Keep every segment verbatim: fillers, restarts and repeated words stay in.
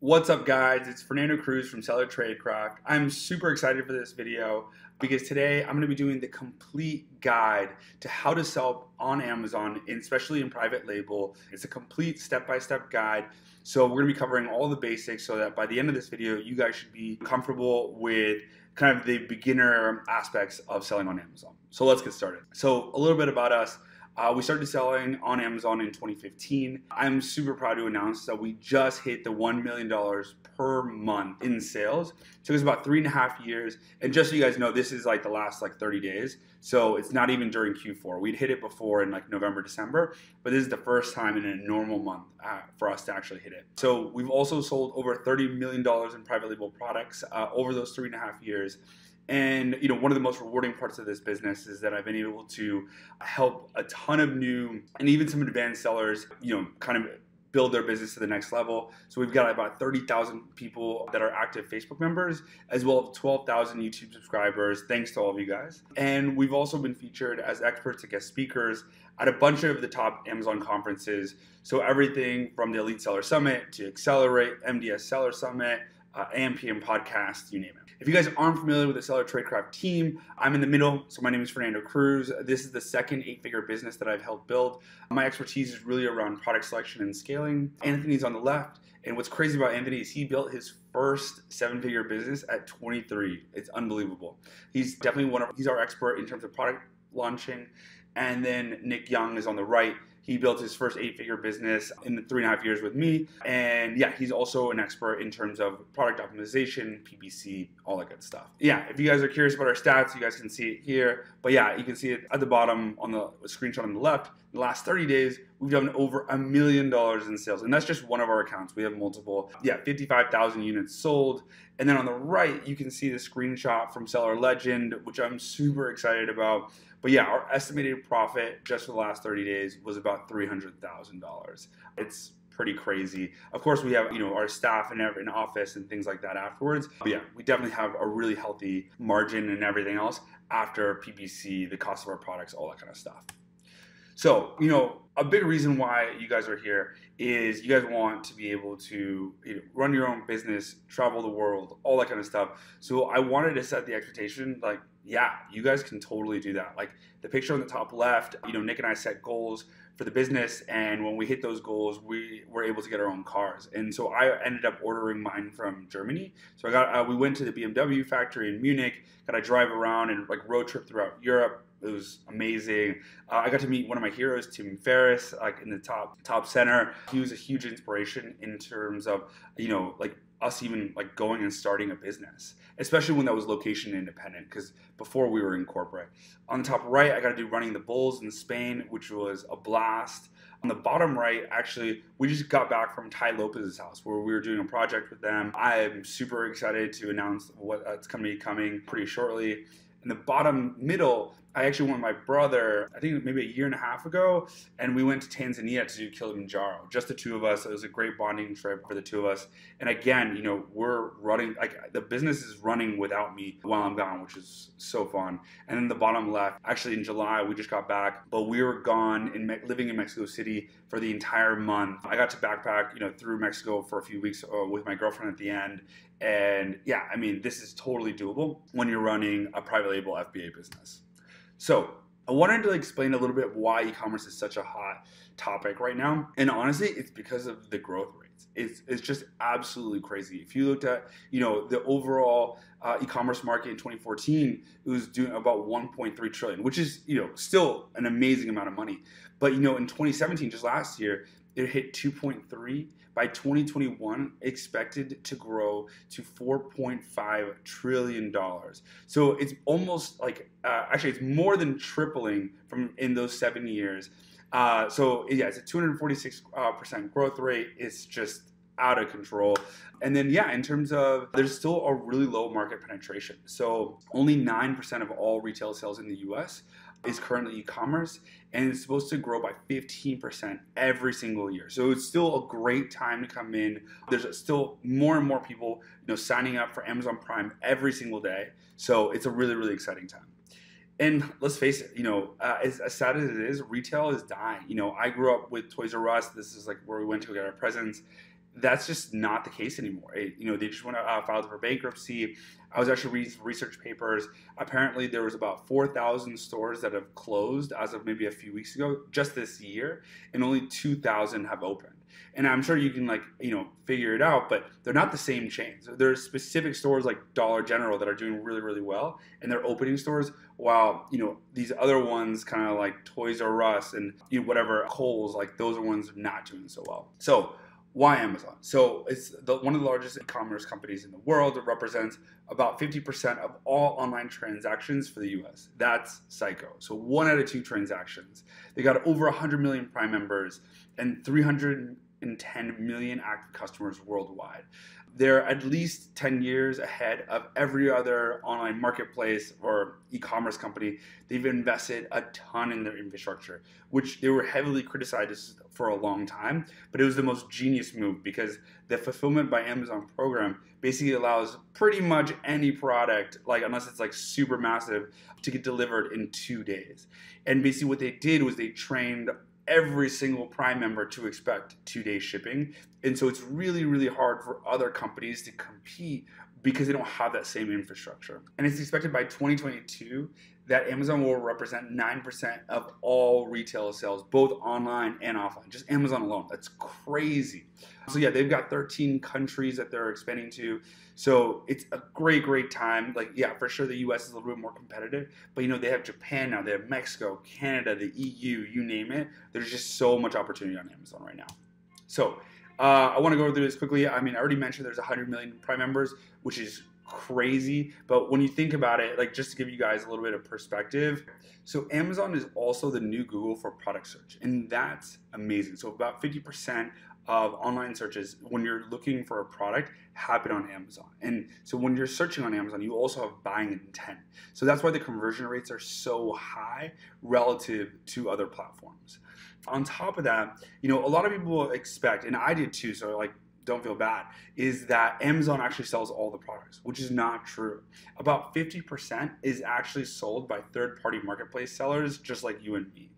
What's up, guys? It's Fernando Cruz from Seller Trade Crack. I'm super excited for this video because today I'm going to be doing the complete guide to how to sell on Amazon, and especially in private label. It's a complete step-by-step guide. So we're going to be covering all the basics so that by the end of this video, you guys should be comfortable with kind of the beginner aspects of selling on Amazon. So let's get started. So a little bit about us. Uh, we started selling on Amazon in twenty fifteen. I'm super proud to announce that we just hit the one million dollars per month in sales. It took us about three and a half years. And just so you guys know, this is like the last like thirty days. So it's not even during Q four. We'd hit it before in like November, December, but this is the first time in a normal month uh, for us to actually hit it. So we've also sold over thirty million dollars in private label products uh, over those three and a half years. And you know, one of the most rewarding parts of this business is that I've been able to help a ton of new and even some advanced sellers, you know, kind of build their business to the next level. So we've got about thirty thousand people that are active Facebook members, as well as twelve thousand YouTube subscribers, thanks to all of you guys. And we've also been featured as experts and guest speakers at a bunch of the top Amazon conferences. So everything from the Elite Seller Summit to Accelerate, M D S Seller Summit, Uh, A M P M podcast, you name it. If you guys aren't familiar with the Seller Tradecraft team, I'm in the middle. So my name is Fernando Cruz. This is the second eight-figure business that I've helped build. My expertise is really around product selection and scaling. Anthony's on the left. And what's crazy about Anthony is he built his first seven-figure business at twenty-three. It's unbelievable. He's definitely one of, he's our expert in terms of product launching. And then Nick Young is on the right. He built his first eight-figure business in the three and a half years with me. And yeah, he's also an expert in terms of product optimization, P P C, all that good stuff. Yeah, if you guys are curious about our stats, you guys can see it here. But yeah, you can see it at the bottom on the screenshot on the left. In the last thirty days, we've done over a million dollars in sales. And that's just one of our accounts. We have multiple. Yeah, fifty-five thousand units sold. And then on the right, you can see the screenshot from Seller Legend, which I'm super excited about. But yeah, our estimated profit just for the last thirty days was about three hundred thousand dollars. It's pretty crazy. Of course, we have, you know, our staff and in office and things like that afterwards. But yeah, we definitely have a really healthy margin and everything else after P P C, the cost of our products, all that kind of stuff. So, you know, a big reason why you guys are here is you guys want to be able to, you know, run your own business, travel the world, all that kind of stuff. So I wanted to set the expectation, like, yeah, you guys can totally do that. Like the picture on the top left, you know, Nick and I set goals for the business. And when we hit those goals, we were able to get our own cars. And so I ended up ordering mine from Germany. So I got, uh, we went to the B M W factory in Munich, got to drive around and like road trip throughout Europe. It was amazing. Uh, I got to meet one of my heroes, Tim Ferriss, like in the top top center. He was a huge inspiration in terms of, you know, like us even like going and starting a business, especially when that was location independent, because before we were in corporate. On the top right, I got to do Running the Bulls in Spain, which was a blast. On the bottom right, actually, we just got back from Ty Lopez's house where we were doing a project with them. I am super excited to announce what's going to be coming pretty shortly. In the bottom middle, I actually went with my brother, I think maybe a year and a half ago, and we went to Tanzania to do Kilimanjaro, just the two of us. It was a great bonding trip for the two of us. And again, you know, we're running, like the business is running without me while I'm gone, which is so fun. And then the bottom left, actually in July, we just got back, but we were gone and living in Mexico City for the entire month. I got to backpack, you know, through Mexico for a few weeks uh, with my girlfriend at the end. And yeah, I mean, this is totally doable when you're running a private label F B A business. So I wanted to explain a little bit why e-commerce is such a hot topic right now. And honestly, it's because of the growth rates. It's, it's just absolutely crazy. If you looked at, you know, the overall uh, e-commerce market in twenty fourteen, it was doing about one point three trillion, which is, you know, still an amazing amount of money. But, you know, in twenty seventeen, just last year, it hit two point three. By twenty twenty-one, expected to grow to four point five trillion dollars. So it's almost like, uh, actually it's more than tripling from in those seven years. Uh, so yeah, it's a two hundred forty-six percent uh, growth rate. It's just out of control. And then yeah, in terms of, there's still a really low market penetration. So only nine percent of all retail sales in the U S is currently e-commerce, and it's supposed to grow by fifteen percent every single year. So it's still a great time to come in. There's still more and more people, you know, signing up for Amazon Prime every single day. So it's a really, really exciting time. And let's face it, you know, uh, as, as sad as it is, retail is dying. You know, I grew up with Toys R Us. This is like where we went to get our presents. that's just not the case anymore. It, you know, they just went out, uh, filed for bankruptcy. I was actually reading some research papers. Apparently, there was about four thousand stores that have closed as of maybe a few weeks ago, just this year, and only two thousand have opened. And I'm sure you can, like, you know, figure it out, but they're not the same chains. There's specific stores like Dollar General that are doing really, really well, and they're opening stores, while, you know, these other ones, kind of like Toys R Us and, you know, whatever, Kohl's, like, those are ones not doing so well. So why Amazon? So it's the, one of the largest e-commerce companies in the world. It represents about fifty percent of all online transactions for the U S. That's psycho. So one out of two transactions. They got over one hundred million Prime members and three hundred ten million active customers worldwide. They're at least ten years ahead of every other online marketplace or e-commerce company. They've invested a ton in their infrastructure, which they were heavily criticized for a long time, but it was the most genius move because the Fulfillment by Amazon program basically allows pretty much any product, like, unless it's like super massive, to get delivered in two days. And basically what they did was they trained every single Prime member to expect two-day shipping. And so it's really, really hard for other companies to compete because they don't have that same infrastructure. And it's expected by twenty twenty-two that Amazon will represent nine percent of all retail sales, both online and offline, just Amazon alone. That's crazy. So yeah, they've got thirteen countries that they're expanding to. So it's a great, great time. Like, yeah, for sure the U S is a little bit more competitive, but you know, they have Japan now, they have Mexico, Canada, the E U, you name it. There's just so much opportunity on Amazon right now. So uh, I wanna go through this quickly. I mean, I already mentioned there's one hundred million Prime members, which is crazy, but when you think about it, like, just to give you guys a little bit of perspective, so Amazon is also the new Google for product search, and that's amazing. So about fifty percent of online searches, when you're looking for a product, happen on Amazon. And so when you're searching on Amazon, you also have buying intent. So that's why the conversion rates are so high relative to other platforms. On top of that, you know, a lot of people expect, and I did too, so like, don't feel bad, is that Amazon actually sells all the products, which is not true. About fifty percent is actually sold by third-party marketplace sellers, just like you and me.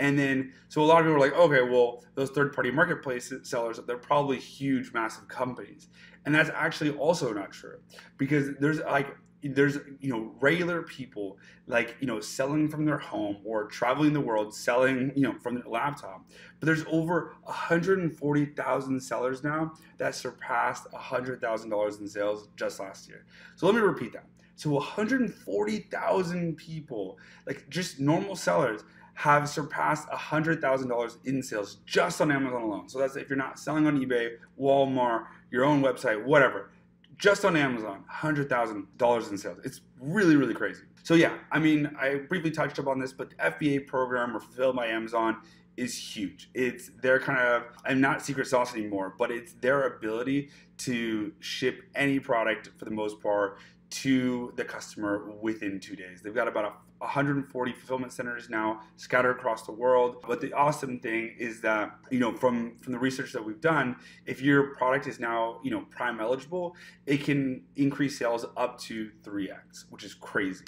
And then, so a lot of people are like, okay, well, those third-party marketplace sellers, they're probably huge, massive companies. And that's actually also not true, because there's like, there's, you know, regular people, like, you know, selling from their home or traveling the world, selling, you know, from their laptop. But there's over one hundred forty thousand sellers now that surpassed one hundred thousand dollars in sales just last year. So let me repeat that. So one hundred forty thousand people, like just normal sellers, have surpassed one hundred thousand dollars in sales just on Amazon alone. So that's if you're not selling on eBay, Walmart, your own website, whatever. Just on Amazon, one hundred thousand dollars in sales. It's really, really crazy. So yeah, I mean, I briefly touched up on this, but the F B A program, or Fulfilled by Amazon, is huge. It's their kind of, I'm not secret sauce anymore, but it's their ability to ship any product, for the most part, to the customer within two days. They've got about one hundred forty fulfillment centers now scattered across the world. But the awesome thing is that, you know, from, from the research that we've done, if your product is now, you know, Prime eligible, it can increase sales up to three X, which is crazy.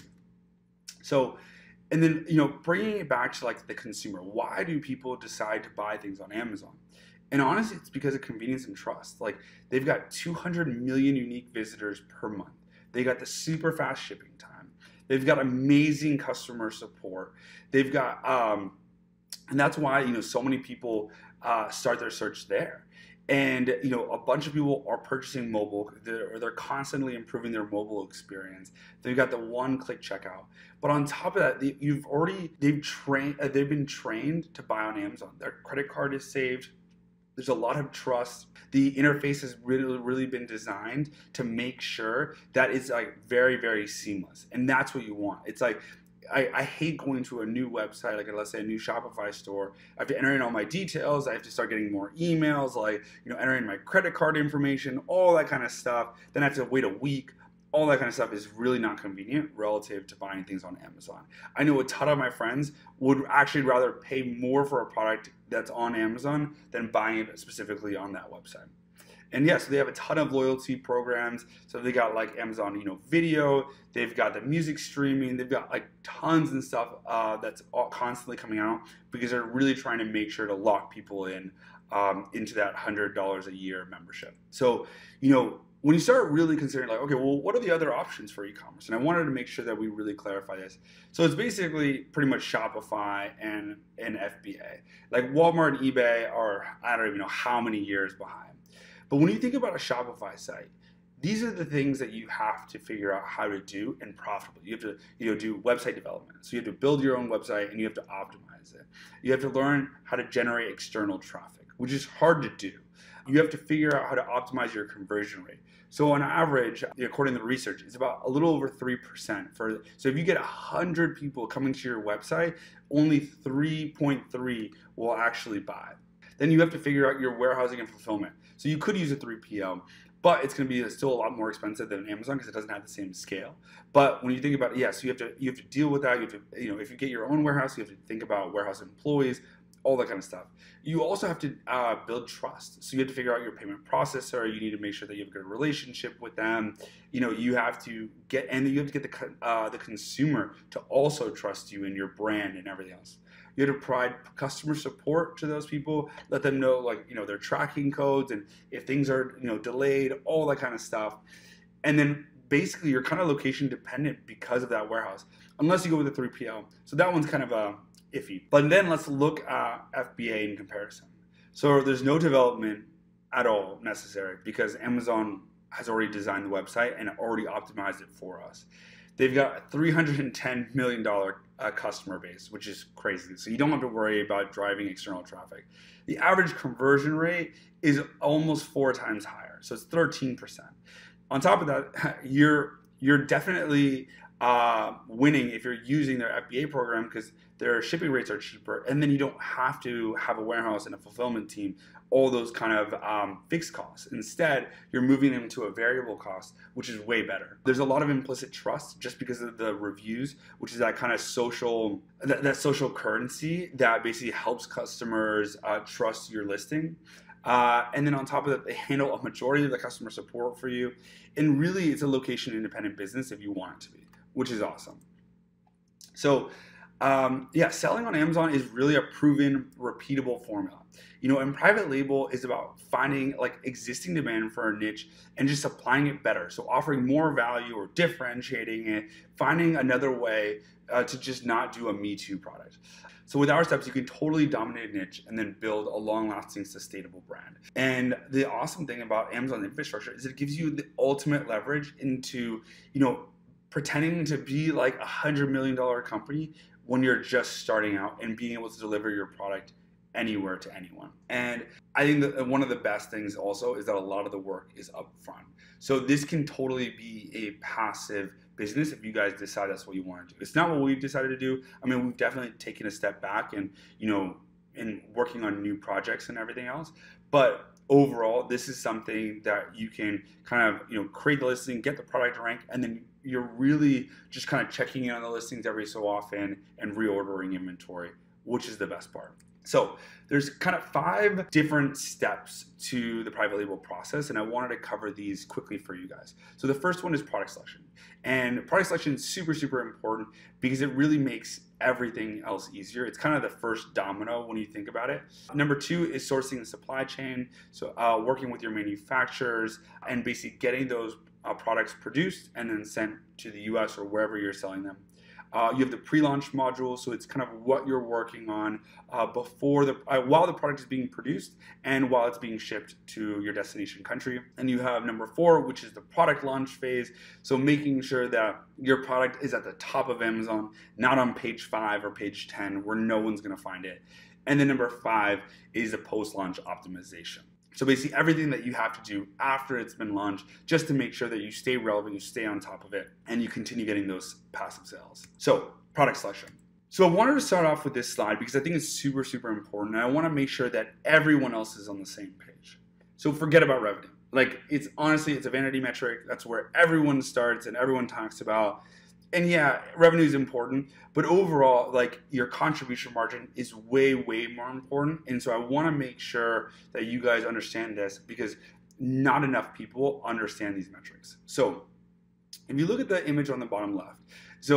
So, and then, you know, bringing it back to like the consumer, why do people decide to buy things on Amazon? And honestly, it's because of convenience and trust. Like, they've got two hundred million unique visitors per month. They got the super fast shipping time. They've got amazing customer support. They've got, um, and that's why, you know, so many people uh, start their search there. And, you know, a bunch of people are purchasing mobile, they're, or they're constantly improving their mobile experience. They've got the one-click checkout. But on top of that, they, you've already, they've trained, uh, they've been trained to buy on Amazon. Their credit card is saved. There's a lot of trust. The interface has really, really been designed to make sure that it's like very, very seamless. And that's what you want. It's like, I, I hate going to a new website, like let's say a new Shopify store. I have to enter in all my details. I have to start getting more emails, like, you know, entering my credit card information, all that kind of stuff. Then I have to wait a week. All that kind of stuff is really not convenient relative to buying things on Amazon. I know a ton of my friends would actually rather pay more for a product that's on Amazon than buying it specifically on that website. And yes, yeah, so they have a ton of loyalty programs. So they got like Amazon, you know, video. They've got the music streaming. They've got like tons and stuff uh, that's all constantly coming out because they're really trying to make sure to lock people in um, into that one hundred dollars a year membership. So, you know, when you start really considering like, okay, well, what are the other options for e-commerce? And I wanted to make sure that we really clarify this. So it's basically pretty much Shopify and, and F B A. Like Walmart and eBay are, I don't even know how many years behind. But when you think about a Shopify site, these are the things that you have to figure out how to do and profitably. You have to, you know, do website development. So you have to build your own website and you have to optimize it. You have to learn how to generate external traffic, which is hard to do. You have to figure out how to optimize your conversion rate. So on average, according to the research, it's about a little over three percent. For, so if you get one hundred people coming to your website, only three point three will actually buy. Then you have to figure out your warehousing and fulfillment. So you could use a three P L, but it's going to be still a lot more expensive than Amazon because it doesn't have the same scale. But when you think about it, yes, yeah, so you have to you have to deal with that. You have to, you know, if you get your own warehouse, you have to think about warehouse employees, all that kind of stuff. You also have to uh, build trust. So you have to figure out your payment processor. You need to make sure that you have a good relationship with them. You know, you have to get, and you have to get the uh, the consumer to also trust you and your brand and everything else. You have to provide customer support to those people, let them know, like, you know, their tracking codes and if things are, you know, delayed, all that kind of stuff. And then basically you're kind of location dependent because of that warehouse, unless you go with a three P L. So that one's kind of uh, iffy. But then let's look at F B A in comparison. So there's no development at all necessary because Amazon has already designed the website and already optimized it for us. They've got a three hundred ten million dollar uh, customer base, which is crazy. So you don't have to worry about driving external traffic. The average conversion rate is almost four times higher. So it's thirteen percent. On top of that, you're, you're definitely uh, winning if you're using their F B A program because their shipping rates are cheaper. And then you don't have to have a warehouse and a fulfillment team, all those kind of um, fixed costs. Instead, you're moving them to a variable cost, which is way better. There's a lot of implicit trust just because of the reviews, which is that kind of social, that, that social currency that basically helps customers uh, trust your listing. Uh, and then on top of that, they handle a majority of the customer support for you. And really, it's a location-independent business if you want it to be, which is awesome. So, Um, yeah, selling on Amazon is really a proven, repeatable formula. You know, and private label is about finding like existing demand for a niche and just applying it better. So offering more value or differentiating it, finding another way uh, to just not do a Me Too product. So with our steps, you can totally dominate a niche and then build a long-lasting, sustainable brand. And the awesome thing about Amazon infrastructure is it gives you the ultimate leverage into, you know, pretending to be like a one hundred million dollar company when you're just starting out and being able to deliver your product anywhere to anyone. And I think that one of the best things also is that a lot of the work is upfront. So this can totally be a passive business if you guys decide that's what you want to do. It's not what we've decided to do. I mean, we've definitely taken a step back and, you know, and working on new projects and everything else. But overall, this is something that you can kind of, you know, create the listing, get the product rank, and then you're really just kind of checking in on the listings every so often and reordering inventory, which is the best part. So there's kind of five different steps to the private label process, and I wanted to cover these quickly for you guys. So the first one is product selection. And product selection is super, super important because it really makes everything else easier. It's kind of the first domino when you think about it. Number two is sourcing the supply chain. So uh, working with your manufacturers and basically getting those Uh, products produced and then sent to the U S or wherever you're selling them. Uh, you have the pre-launch module, so it's kind of what you're working on uh, before the uh, while the product is being produced and while it's being shipped to your destination country. And you have number four, which is the product launch phase, so making sure that your product is at the top of Amazon, not on page five or page ten where no one's going to find it. And then number five is the post-launch optimization. So basically everything that you have to do after it's been launched just to make sure that you stay relevant, you stay on top of it, and you continue getting those passive sales. So product selection. So I wanted to start off with this slide because I think it's super, super important. And I want to make sure that everyone else is on the same page. So forget about revenue. Like it's honestly, it's a vanity metric. That's where everyone starts and everyone talks about. And yeah, revenue is important, but overall, like your contribution margin is way, way more important. And so I want to make sure that you guys understand this because not enough people understand these metrics. So if you look at the image on the bottom left, so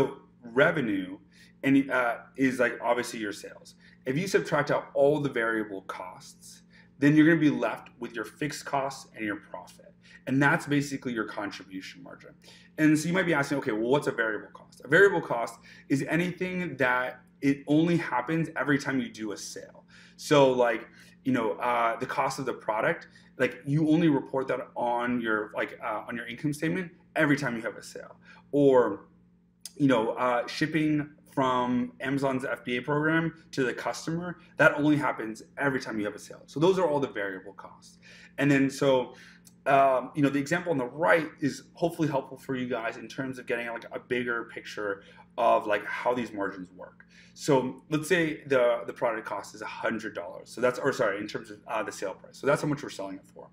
revenue and, uh, is like obviously your sales. If you subtract out all the variable costs, then you're going to be left with your fixed costs and your profit. And that's basically your contribution margin. And so you might be asking, okay, well, what's a variable cost? A variable cost is anything that it only happens every time you do a sale. So like, you know, uh, the cost of the product, like you only report that on your, like uh, on your income statement every time you have a sale. Or, you know, uh, shipping from Amazon's F B A program to the customer, that only happens every time you have a sale. So those are all the variable costs. And then so, um, you know, the example on the right is hopefully helpful for you guys in terms of getting like a bigger picture of like how these margins work. So let's say the, the product cost is one hundred dollars. So that's, or sorry, in terms of uh, the sale price. So that's how much we're selling it for.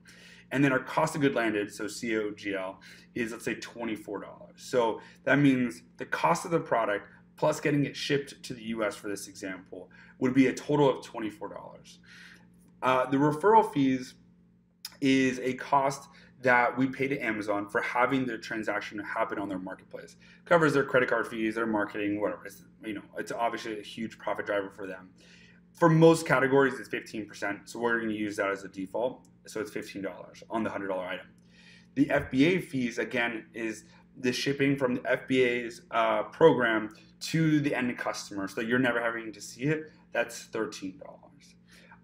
And then our cost of goods landed, so C O G L, is let's say twenty-four dollars. So that means the cost of the product plus getting it shipped to the U S for this example would be a total of twenty-four dollars. Uh, the referral fees is a cost that we pay to Amazon for having their transaction happen on their marketplace. Covers their credit card fees, their marketing, whatever. It's, you know, it's obviously a huge profit driver for them. For most categories, it's fifteen percent, so we're gonna use that as a default. So it's fifteen dollars on the one hundred dollar item. The F B A fees, again, is the shipping from the F B A's uh, program to the end customer, so you're never having to see it. That's thirteen dollars.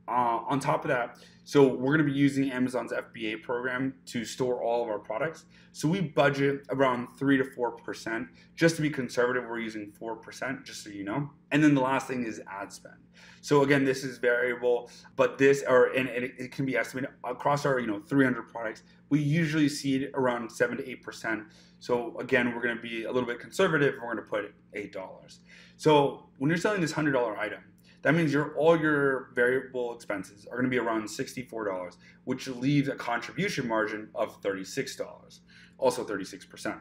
Uh, on top of that, so we're gonna be using Amazon's F B A program to store all of our products. So we budget around three to four percent. Just to be conservative, we're using four percent, just so you know. And then the last thing is ad spend. So again, this is variable, but this, or and it, it can be estimated across our, you know, three hundred products. We usually see it around seven to eight percent. So again, we're gonna be a little bit conservative, and we're gonna put eight dollars. So when you're selling this one hundred dollar item, that means your, all your variable expenses are gonna be around sixty-four dollars, which leaves a contribution margin of thirty-six dollars, also thirty-six percent.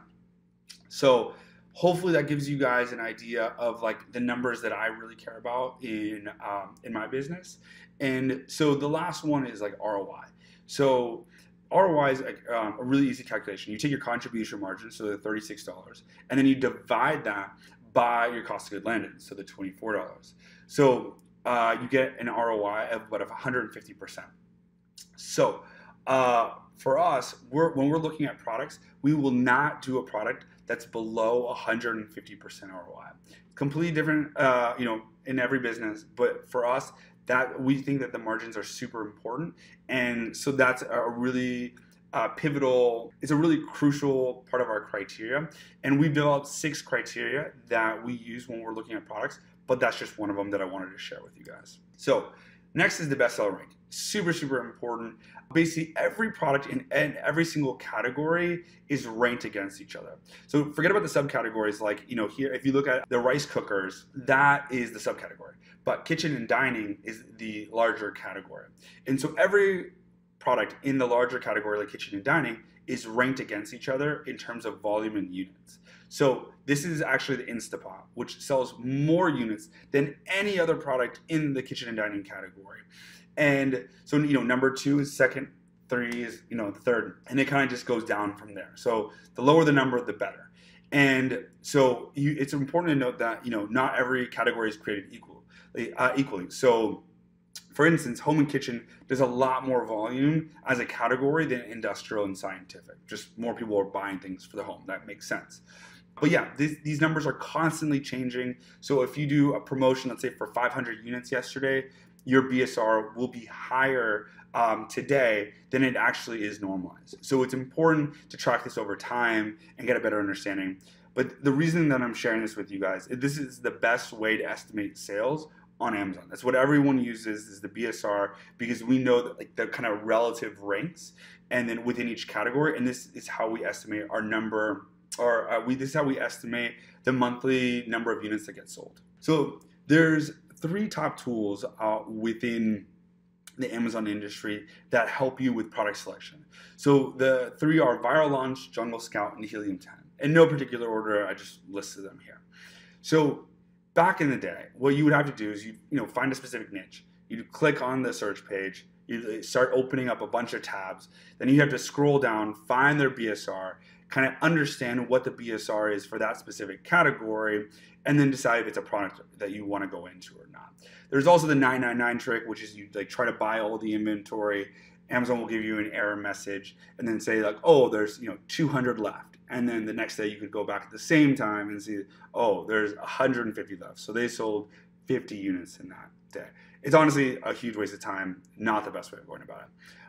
So hopefully that gives you guys an idea of like the numbers that I really care about in, um, in my business. And so the last one is like R O I. So R O I is like, um, a really easy calculation. You take your contribution margin, so the thirty-six dollars, and then you divide that by your cost of goods landed, so the twenty-four dollars. So uh, you get an R O I of about one hundred fifty percent. So uh, for us, we're, when we're looking at products, we will not do a product that's below one hundred fifty percent R O I. Completely different, uh, you know, in every business, but for us, that we think that the margins are super important, and so that's a really Uh, pivotal, it's a really crucial part of our criteria. And we've developed six criteria that we use when we're looking at products, but that's just one of them that I wanted to share with you guys. So next is the bestseller rank. Super, super important. Basically every product in, in every single category is ranked against each other. So forget about the subcategories, like, you know, here, if you look at the rice cookers, that is the subcategory, but kitchen and dining is the larger category. And so every product in the larger category like kitchen and dining is ranked against each other in terms of volume and units. So this is actually the Instant Pot, which sells more units than any other product in the kitchen and dining category. And so, you know, number two is second, three is, you know, the third, and it kind of just goes down from there. So the lower the number, the better. And so you, it's important to note that, you know, not every category is created equal, uh, equally. So for instance, home and kitchen, there's a lot more volume as a category than industrial and scientific. Just more people are buying things for the home. That makes sense. But yeah, these, these numbers are constantly changing. So if you do a promotion, let's say for five hundred units yesterday, your B S R will be higher um, today than it actually is normalized. So it's important to track this over time and get a better understanding. But the reason that I'm sharing this with you guys, this is the best way to estimate sales on Amazon. That's what everyone uses, is the B S R, because we know that, like, the kind of relative ranks, and then within each category, and this is how we estimate our number, or uh, we this is how we estimate the monthly number of units that get sold. So there's three top tools uh, within the Amazon industry that help you with product selection. So the three are Viral Launch, Jungle Scout, and Helium ten. In no particular order, I just listed them here. So back in the day, what you would have to do is you you know find a specific niche. You'd click on the search page, You start opening up a bunch of tabs. Then you have to scroll down, find their B S R, kind of understand what the B S R is for that specific category, and then decide if it's a product that you want to go into or not. There's also the nine nine nine trick, which is you like try to buy all the inventory. Amazon will give you an error message and then say like, oh, there's, you know, two hundred left. And then the next day you could go back at the same time and see, oh, there's one hundred fifty left. So they sold fifty units in that day. It's honestly a huge waste of time, not the best way of going about it.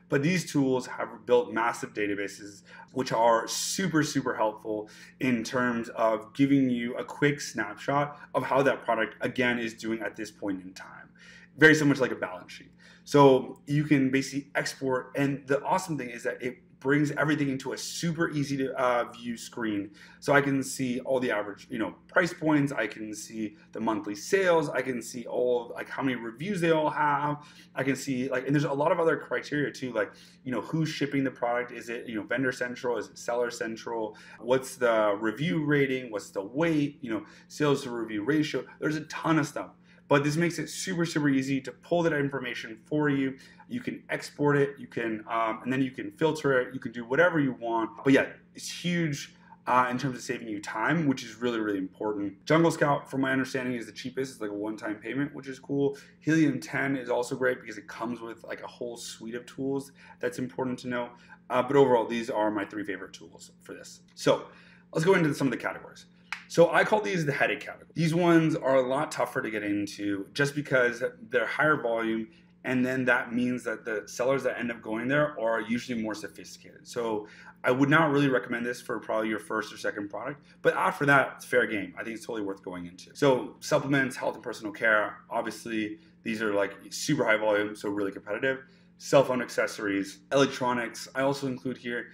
But these tools have built massive databases, which are super, super helpful in terms of giving you a quick snapshot of how that product, again, is doing at this point in time. Very similar to like a balance sheet. So you can basically export, and the awesome thing is that it brings everything into a super easy to uh, view screen. So I can see all the average, you know, price points. I can see the monthly sales. I can see all of, like how many reviews they all have. I can see like, and there's a lot of other criteria too, like, you know, who's shipping the product? Is it, you know, vendor central? Is it seller central? What's the review rating? What's the weight? You know, sales to review ratio. There's a ton of stuff. But this makes it super, super easy to pull that information for you. You can export it, you can, um, and then you can filter it, you can do whatever you want. But yeah, it's huge uh, in terms of saving you time, which is really, really important. Jungle Scout, from my understanding, is the cheapest. It's like a one-time payment, which is cool. Helium ten is also great because it comes with like a whole suite of tools. That's important to know. Uh, but overall, these are my three favorite tools for this. So let's go into some of the categories. So I call these the headache category. These ones are a lot tougher to get into just because they're higher volume, and then that means that the sellers that end up going there are usually more sophisticated. So I would not really recommend this for probably your first or second product, but after that, it's fair game. I think it's totally worth going into. So supplements, health and personal care, obviously these are like super high volume, so really competitive. Cell phone accessories, electronics, I also include here,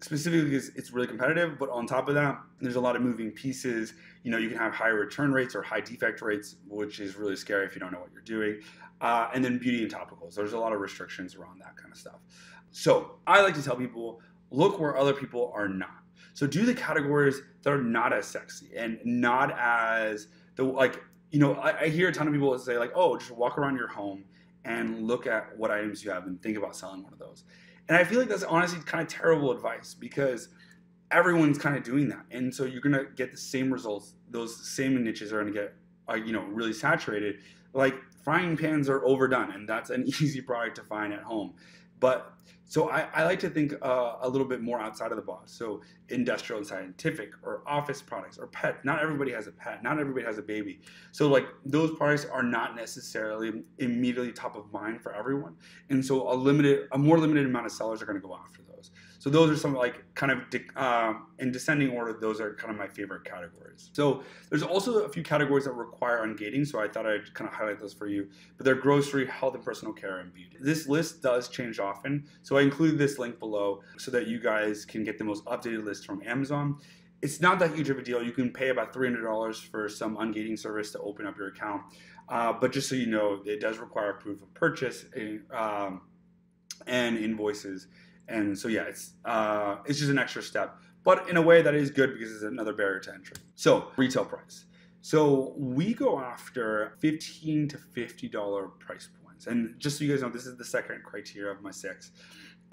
specifically because it's really competitive, but on top of that, there's a lot of moving pieces. You know, you can have high return rates or high defect rates, which is really scary if you don't know what you're doing. Uh, and then beauty and topicals. There's a lot of restrictions around that kind of stuff. So I like to tell people, look where other people are not. So do the categories that are not as sexy and not as, the like, you know, I, I hear a ton of people say like, oh, just walk around your home and look at what items you have and think about selling one of those. And I feel like that's honestly kind of terrible advice because everyone's kind of doing that. And so you're going to get the same results. Those same niches are going to get, uh, you know, really saturated. Like frying pans are overdone, and that's an easy product to find at home. But so I, I like to think uh, a little bit more outside of the box. So industrial and scientific or office products or pet. Not everybody has a pet. Not everybody has a baby. So like those products are not necessarily immediately top of mind for everyone. And so a limited, a more limited amount of sellers are going to go after those. So those are some like kind of de uh, in descending order. Those are kind of my favorite categories. So there's also a few categories that require ungating. So I thought I'd kind of highlight those for you. But they're grocery, health and personal care, and beauty. This list does change often. So I included this link below so that you guys can get the most updated list from Amazon. It's not that huge of a deal. You can pay about three hundred dollars for some ungating service to open up your account. Uh, but just so you know, it does require proof of purchase and, um, and invoices. And so yeah, it's uh, it's just an extra step, but in a way that is good because it's another barrier to entry. So retail price. So we go after fifteen to fifty dollar price points. And just so you guys know, this is the second criteria of my six.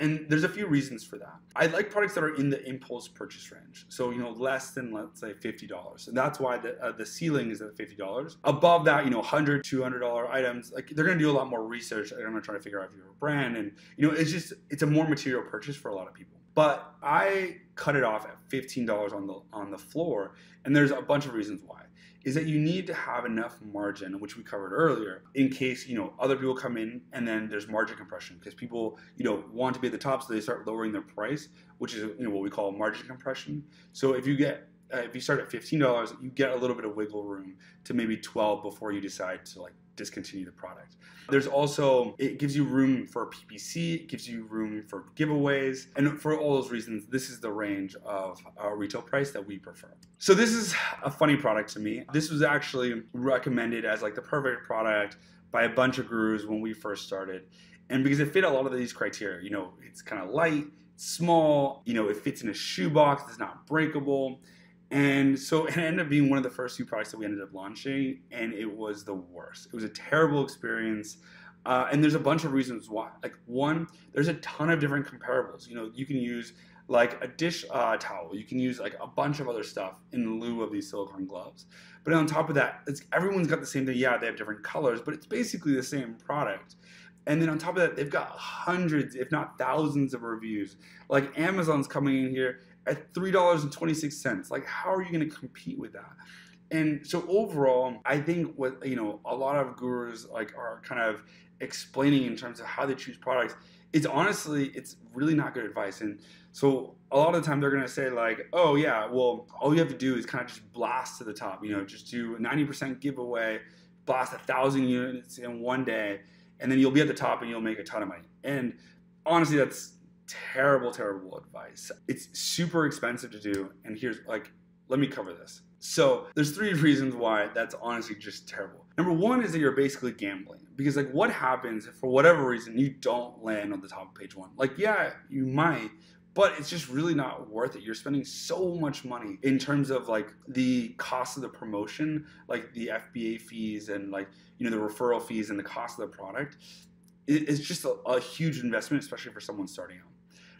And there's a few reasons for that. I like products that are in the impulse purchase range. So, you know, less than, let's say, fifty dollars. And that's why the, uh, the ceiling is at fifty dollars. Above that, you know, one hundred, two hundred dollar items, like they're gonna do a lot more research. They're gonna try to figure out if you're a brand. And, you know, it's just, it's a more material purchase for a lot of people. But I cut it off at fifteen dollars on the, on the floor. And there's a bunch of reasons why. Is that you need to have enough margin, which we covered earlier, in case, you know, other people come in and then there's margin compression because people, you know, want to be at the top, so they start lowering their price, which is, you know, what we call margin compression. So if you get, uh, if you start at fifteen dollars, you get a little bit of wiggle room to maybe twelve before you decide to like discontinue the product. There's also, it gives you room for P P C, it gives you room for giveaways, and for all those reasons, this is the range of uh, retail price that we prefer. So this is a funny product to me. This was actually recommended as like the perfect product by a bunch of gurus when we first started, and because it fit a lot of these criteria. You know, it's kind of light, small, you know, it fits in a shoebox, it's not breakable. And so it ended up being one of the first few products that we ended up launching, and it was the worst. It was a terrible experience. Uh, and there's a bunch of reasons why. Like, one, there's a ton of different comparables. You know, you can use like a dish uh, towel. You can use like a bunch of other stuff in lieu of these silicone gloves. But on top of that, it's, everyone's got the same thing. Yeah, they have different colors, but it's basically the same product. And then on top of that, they've got hundreds, if not thousands of reviews. Like Amazon's coming in here at three dollars and twenty-six cents. Like, how are you going to compete with that? And so overall, I think what, you know, a lot of gurus like are kind of explaining in terms of how they choose products, it's honestly, it's really not good advice. And so a lot of the time they're going to say like, oh yeah, well, all you have to do is kind of just blast to the top, you know, just do a ninety percent giveaway, blast a thousand units in one day, and then you'll be at the top and you'll make a ton of money. And honestly, that's terrible, terrible advice. It's super expensive to do. And here's like, let me cover this. So there's three reasons why that's honestly just terrible. Number one is that you're basically gambling, because like what happens if for whatever reason you don't land on the top of page one? Like, yeah, you might, but it's just really not worth it. You're spending so much money in terms of like the cost of the promotion, like the F B A fees and like, you know, the referral fees and the cost of the product. It's just a, a huge investment, especially for someone starting out.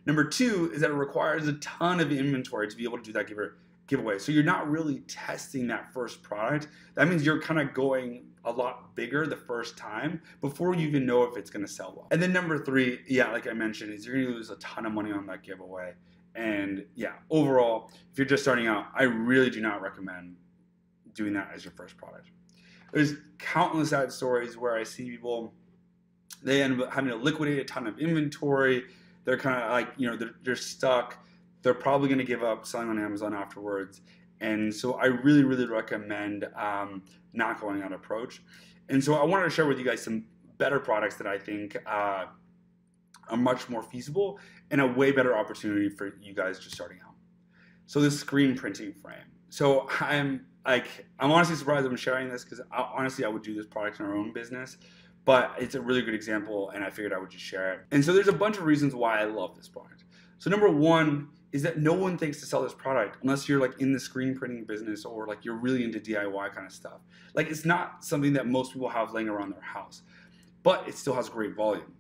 Number two is that it requires a ton of inventory to be able to do that giveaway. giveaway. So you're not really testing that first product. That means you're kind of going a lot bigger the first time before you even know if it's going to sell well. And then number three, yeah, like I mentioned, is you're going to lose a ton of money on that giveaway. And yeah, overall, if you're just starting out, I really do not recommend doing that as your first product. There's countless ad stories where I see people, they end up having to liquidate a ton of inventory. They're kind of like, you know, they're, they're stuck. They're probably going to give up selling on Amazon afterwards. And so I really, really recommend um, not going that approach. And so I wanted to share with you guys some better products that I think uh, are much more feasible and a way better opportunity for you guys just starting out. So this screen printing frame. So I'm like, I'm honestly surprised I'm sharing this because honestly, I would do this product in our own business. But it's a really good example and I figured I would just share it. And so there's a bunch of reasons why I love this product. So number one is that no one thinks to sell this product unless you're like in the screen printing business or like you're really into D I Y kind of stuff. Like it's not something that most people have laying around their house, but it still has great volume.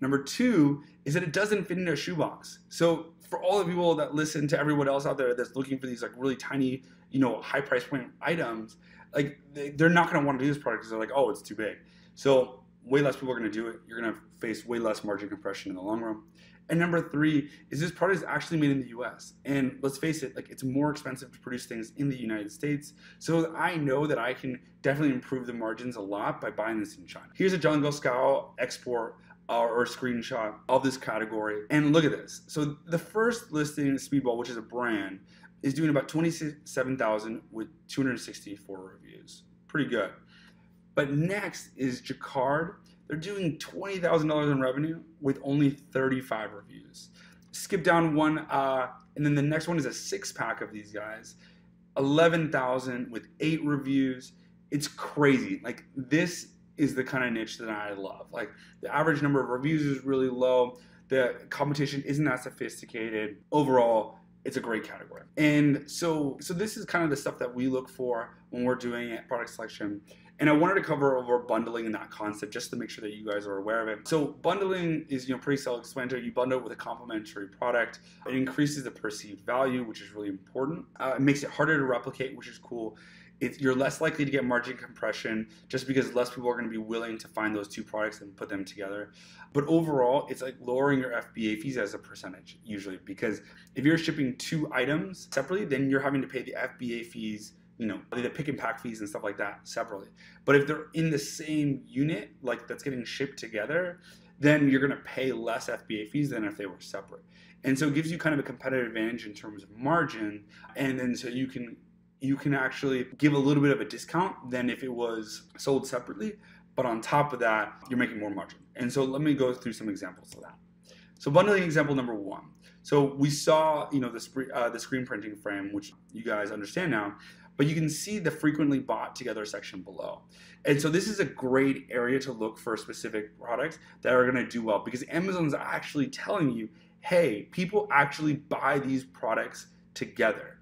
Number two is that it doesn't fit in a shoebox. So for all the people that listen to everyone else out there that's looking for these like really tiny, you know, high price point items, like they're not gonna wanna do this product because they're like, oh, it's too big. So way less people are gonna do it. You're gonna face way less margin compression in the long run. And number three is this product is actually made in the U S And let's face it, like it's more expensive to produce things in the United States. So I know that I can definitely improve the margins a lot by buying this in China. Here's a Jungle Scout export uh, or screenshot of this category. And look at this. So the first listing, Speedball, which is a brand, is doing about twenty-seven thousand with two hundred sixty-four reviews. Pretty good. But next is Jacquard. They're doing twenty thousand dollars in revenue with only thirty-five reviews. Skip down one, uh, and then the next one is a six pack of these guys, eleven thousand with eight reviews. It's crazy. Like this is the kind of niche that I love. Like the average number of reviews is really low. The competition isn't that sophisticated. Overall, it's a great category. And so, so this is kind of the stuff that we look for when we're doing product selection. And I wanted to cover over bundling and that concept just to make sure that you guys are aware of it. So bundling is, you know, pretty self-explanatory. You bundle it with a complementary product. It increases the perceived value, which is really important. Uh, it makes it harder to replicate, which is cool. It's, you're less likely to get margin compression just because less people are going to be willing to find those two products and put them together. But overall, it's like lowering your F B A fees as a percentage usually, because if you're shipping two items separately, then you're having to pay the F B A fees, you know, the pick and pack fees and stuff like that separately. But if they're in the same unit, like that's getting shipped together, then you're going to pay less F B A fees than if they were separate. And so it gives you kind of a competitive advantage in terms of margin. And then so you can you can actually give a little bit of a discount than if it was sold separately. But on top of that, you're making more margin. And so let me go through some examples of that. So bundling example number one. So we saw, you know, the, uh, the screen printing frame, which you guys understand now. But you can see the frequently bought together section below. And so this is a great area to look for specific products that are gonna do well, because Amazon's actually telling you, hey, people actually buy these products together.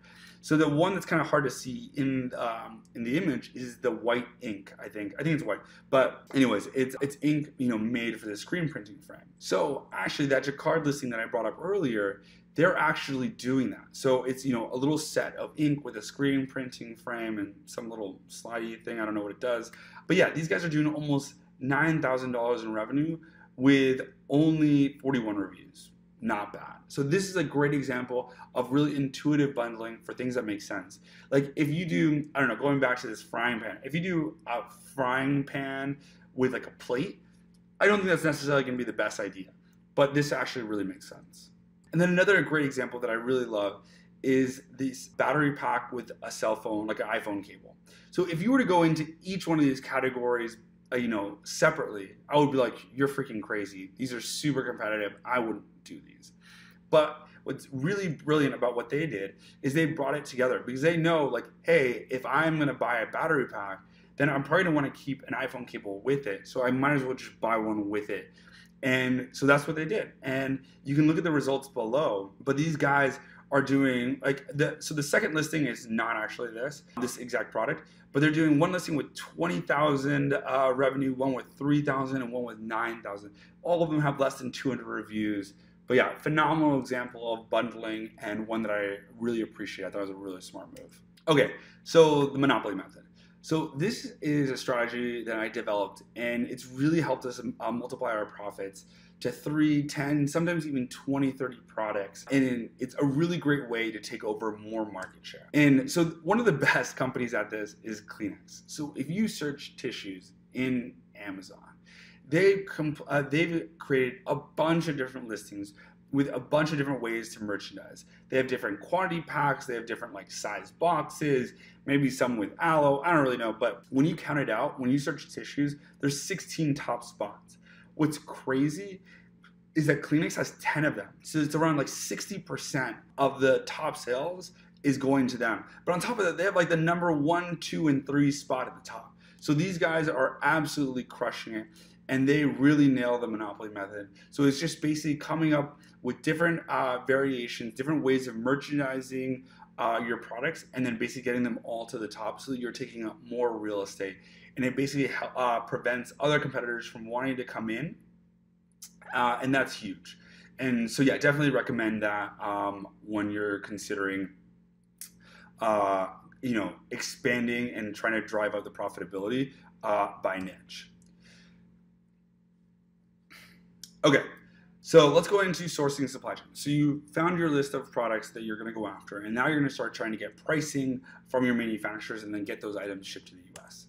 So the one that's kind of hard to see in um, in the image is the white ink. I think I think it's white, but anyways, it's it's ink, you know, made for the screen printing frame. So actually, that Jacquard listing that I brought up earlier, they're actually doing that. So it's, you know, a little set of ink with a screen printing frame and some little slidey thing. I don't know what it does, but yeah, these guys are doing almost nine thousand dollars in revenue with only forty-one reviews. Not bad. So this is a great example of really intuitive bundling for things that make sense. Like if you do, I don't know, going back to this frying pan, if you do a frying pan with like a plate, I don't think that's necessarily gonna be the best idea, but this actually really makes sense. And then another great example that I really love is this battery pack with a cell phone, like an iPhone cable. So if you were to go into each one of these categories, uh, you know, separately, I would be like, you're freaking crazy. These are super competitive. I wouldn't do these. But what's really brilliant about what they did is they brought it together, because they know, like, hey, if I'm going to buy a battery pack, then I'm probably going to want to keep an iPhone cable with it. So I might as well just buy one with it. And so that's what they did. And you can look at the results below, but these guys are doing like the, so the second listing is not actually this, this exact product, but they're doing one listing with twenty thousand uh, revenue, one with three thousand and one with nine thousand. All of them have less than two hundred reviews. But yeah, phenomenal example of bundling and one that I really appreciate. I thought it was a really smart move. Okay, so the monopoly method. So this is a strategy that I developed, and it's really helped us uh, multiply our profits to three, ten, sometimes even twenty, thirty products. And it's a really great way to take over more market share. And so one of the best companies at this is Kleenex. So if you search tissues in Amazon, They've, uh, they've created a bunch of different listings with a bunch of different ways to merchandise. They have different quantity packs. They have different like size boxes, maybe some with aloe. I don't really know. But when you count it out, when you search tissues, there's sixteen top spots. What's crazy is that Kleenex has ten of them. So it's around like sixty percent of the top sales is going to them. But on top of that, they have like the number one, two, and three spot at the top. So these guys are absolutely crushing it. And they really nail the monopoly method. So it's just basically coming up with different uh, variations, different ways of merchandising uh, your products, and then basically getting them all to the top so that you're taking up more real estate. And it basically uh, prevents other competitors from wanting to come in, uh, and that's huge. And so yeah, definitely recommend that um, when you're considering uh, you know, expanding and trying to drive up the profitability uh, by niche. Okay, so let's go into sourcing supply chain. So you found your list of products that you're gonna go after, and now you're gonna start trying to get pricing from your manufacturers and then get those items shipped to the U S.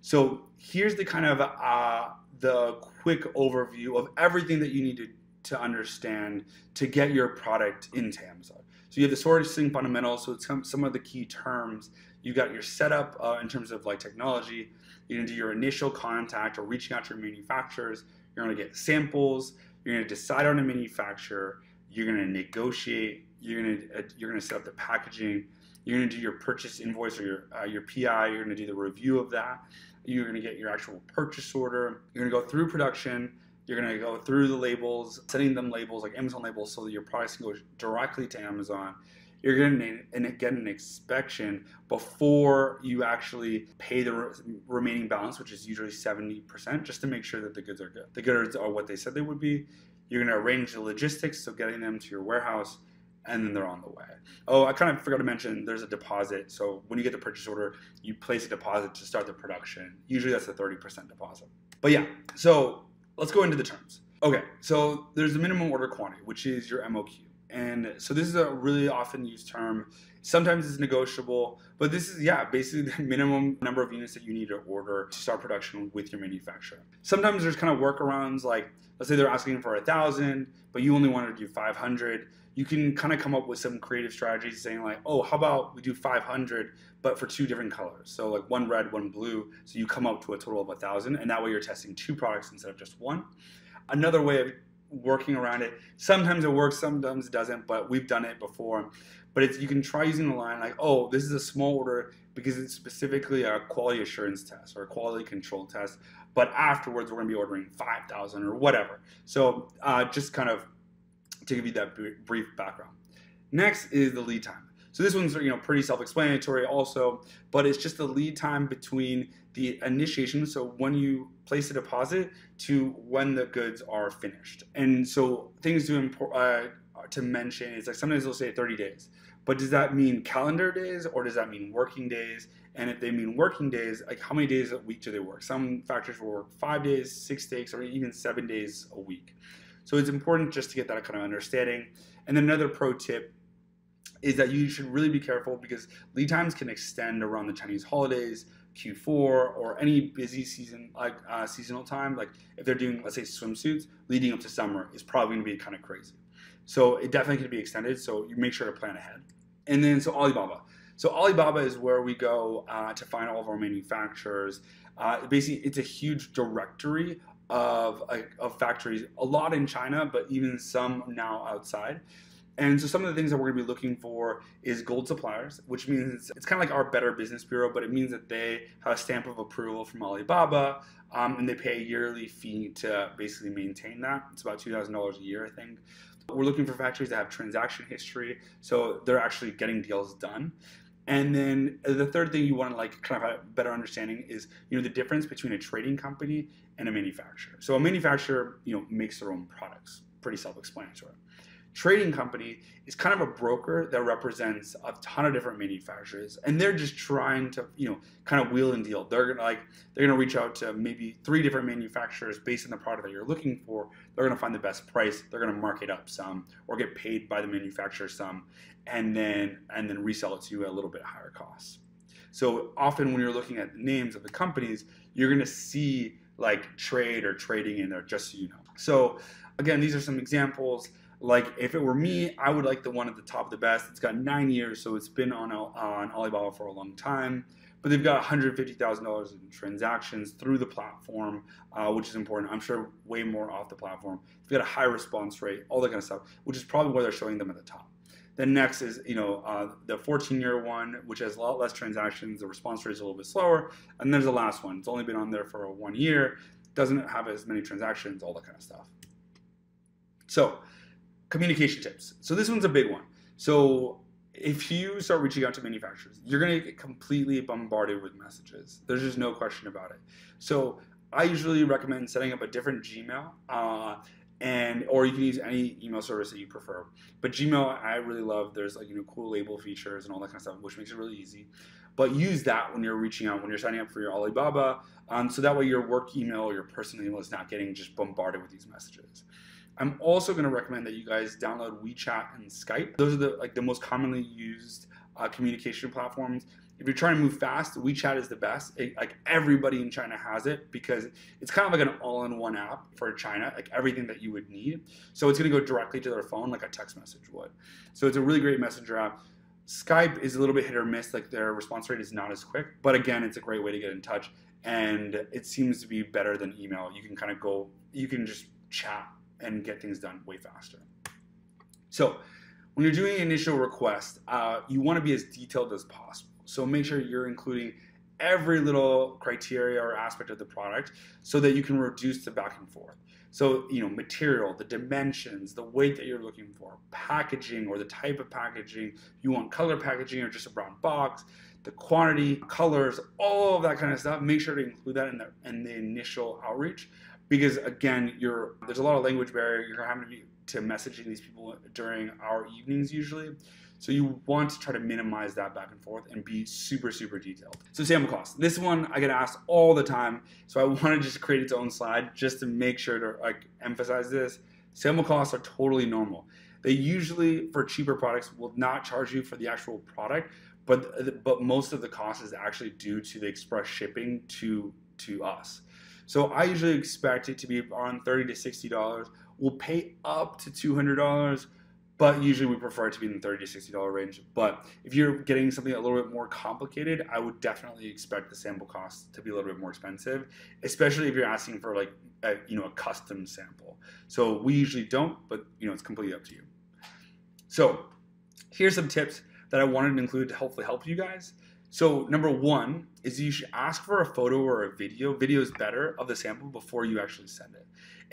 So here's the kind of uh, the quick overview of everything that you need to, to understand to get your product into Amazon. So you have the sourcing fundamentals, so it's some of the key terms. You've got your setup uh, in terms of like technology. You're gonna do your initial contact or reaching out to your manufacturers. You're gonna get samples, you're gonna decide on a manufacturer, you're gonna negotiate, you're gonna, uh, you're gonna set up the packaging, you're gonna do your purchase invoice or your, uh, your P I, you're gonna do the review of that, you're gonna get your actual purchase order, you're gonna go through production, you're gonna go through the labels, sending them labels like Amazon labels so that your products can go directly to Amazon. You're gonna get an inspection before you actually pay the re remaining balance, which is usually seventy percent, just to make sure that the goods are good. The goods are what they said they would be. You're gonna arrange the logistics, so getting them to your warehouse, and then they're on the way. Oh, I kind of forgot to mention there's a deposit. So when you get the purchase order, you place a deposit to start the production. Usually that's a thirty percent deposit. But yeah, so let's go into the terms. Okay, so there's the minimum order quantity, which is your M O Q. And so this is a really often used term. Sometimes it's negotiable, but this is, yeah, basically the minimum number of units that you need to order to start production with your manufacturer. Sometimes there's kind of workarounds, like let's say they're asking for a thousand, but you only want to do five hundred. You can kind of come up with some creative strategies saying like, oh, how about we do five hundred, but for two different colors. So like one red, one blue. So you come up to a total of a thousand, and that way you're testing two products instead of just one. Another way of working around it. Sometimes it works, sometimes it doesn't, but we've done it before. But it's, you can try using the line like, oh, this is a small order because it's specifically a quality assurance test or a quality control test, but afterwards we're going to be ordering five thousand or whatever. So uh, just kind of to give you that brief background. Next is the lead time. So this one's, you know, pretty self-explanatory also, but it's just the lead time between the initiation, so when you place a deposit, to when the goods are finished. And so things to uh, to mention is, like, sometimes they'll say thirty days, but does that mean calendar days or does that mean working days? And if they mean working days, like, how many days a week do they work? Some factors will work five days, six days, or even seven days a week. So it's important just to get that kind of understanding. And then another pro tip is that you should really be careful, because lead times can extend around the Chinese holidays, Q four, or any busy season, like uh, seasonal time. Like if they're doing, let's say, swimsuits leading up to summer, is probably going to be kind of crazy. So it definitely can be extended. So you make sure to plan ahead. And then so Alibaba. So Alibaba is where we go uh, to find all of our manufacturers. Uh, basically, it's a huge directory of, of factories, a lot in China, but even some now outside. And so some of the things that we're going to be looking for is gold suppliers, which means it's, it's kind of like our Better Business Bureau, but it means that they have a stamp of approval from Alibaba, um, and they pay a yearly fee to basically maintain that. It's about two thousand dollars a year, I think. We're looking for factories that have transaction history, so they're actually getting deals done. And then the third thing you want to, like, kind of have a better understanding is, you know, the difference between a trading company and a manufacturer. So a manufacturer, you know, makes their own products. Pretty self-explanatory. Trading company is kind of a broker that represents a ton of different manufacturers, and they're just trying to, you know, kind of wheel and deal. They're gonna, like, they're gonna reach out to maybe three different manufacturers based on the product that you're looking for. They're gonna find the best price. They're gonna mark it up some, or get paid by the manufacturer some, and then and then resell it to you at a little bit higher cost. So often when you're looking at the names of the companies, you're gonna see, like, trade or trading in there, just so you know. So again, these are some examples. Like, if it were me, I would like the one at the top of the best. It's got nine years, so it's been on, on Alibaba for a long time. But they've got one hundred fifty thousand dollars in transactions through the platform, uh, which is important. I'm sure way more off the platform. They've got a high response rate, all that kind of stuff, which is probably why they're showing them at the top. Then next is, you know, uh, the fourteen year one, which has a lot less transactions. The response rate is a little bit slower. And there's the last one. It's only been on there for one year. Doesn't have as many transactions, all that kind of stuff. So, communication tips. So this one's a big one. So if you start reaching out to manufacturers, you're going to get completely bombarded with messages. There's just no question about it. So I usually recommend setting up a different Gmail, uh, and or you can use any email service that you prefer. But Gmail, I really love. There's, like, you know, cool label features and all that kind of stuff, which makes it really easy. But use that when you're reaching out, when you're signing up for your Alibaba, um, so that way your work email or your personal email is not getting just bombarded with these messages. I'm also going to recommend that you guys download WeChat and Skype. Those are the, like, the most commonly used uh, communication platforms. If you're trying to move fast, WeChat is the best. It, like, everybody in China has it, because it's kind of like an all-in-one app for China, like everything that you would need. So it's going to go directly to their phone like a text message would. So it's a really great messenger app. Skype is a little bit hit or miss. Like, their response rate is not as quick, but again, it's a great way to get in touch, and it seems to be better than email. You can kind of go, you can just chat and get things done way faster. So when you're doing initial request, uh, you want to be as detailed as possible. So make sure you're including every little criteria or aspect of the product, so that you can reduce the back and forth. So, you know, material, the dimensions, the weight that you're looking for, packaging or the type of packaging, you want color packaging or just a brown box, the quantity, colors, all of that kind of stuff. Make sure to include that in the, in the initial outreach. Because again, you're, there's a lot of language barrier. You're having to be to messaging these people during our evenings usually. So you want to try to minimize that back and forth and be super, super detailed. So sample cost. This one I get asked all the time. So I want to just create its own slide just to make sure to, like, emphasize this. Sample costs are totally normal. They usually, for cheaper products, will not charge you for the actual product, but, but most of the cost is actually due to the express shipping to, to us. So I usually expect it to be around thirty to sixty dollars. We'll pay up to two hundred dollars, but usually we prefer it to be in the thirty to sixty dollar range. But if you're getting something a little bit more complicated, I would definitely expect the sample cost to be a little bit more expensive, especially if you're asking for, like, a, you know, a custom sample. So we usually don't, but, you know, it's completely up to you. So here's some tips that I wanted to include to hopefully help you guys. So number one is you should ask for a photo or a video. Video is better of the sample before you actually send it.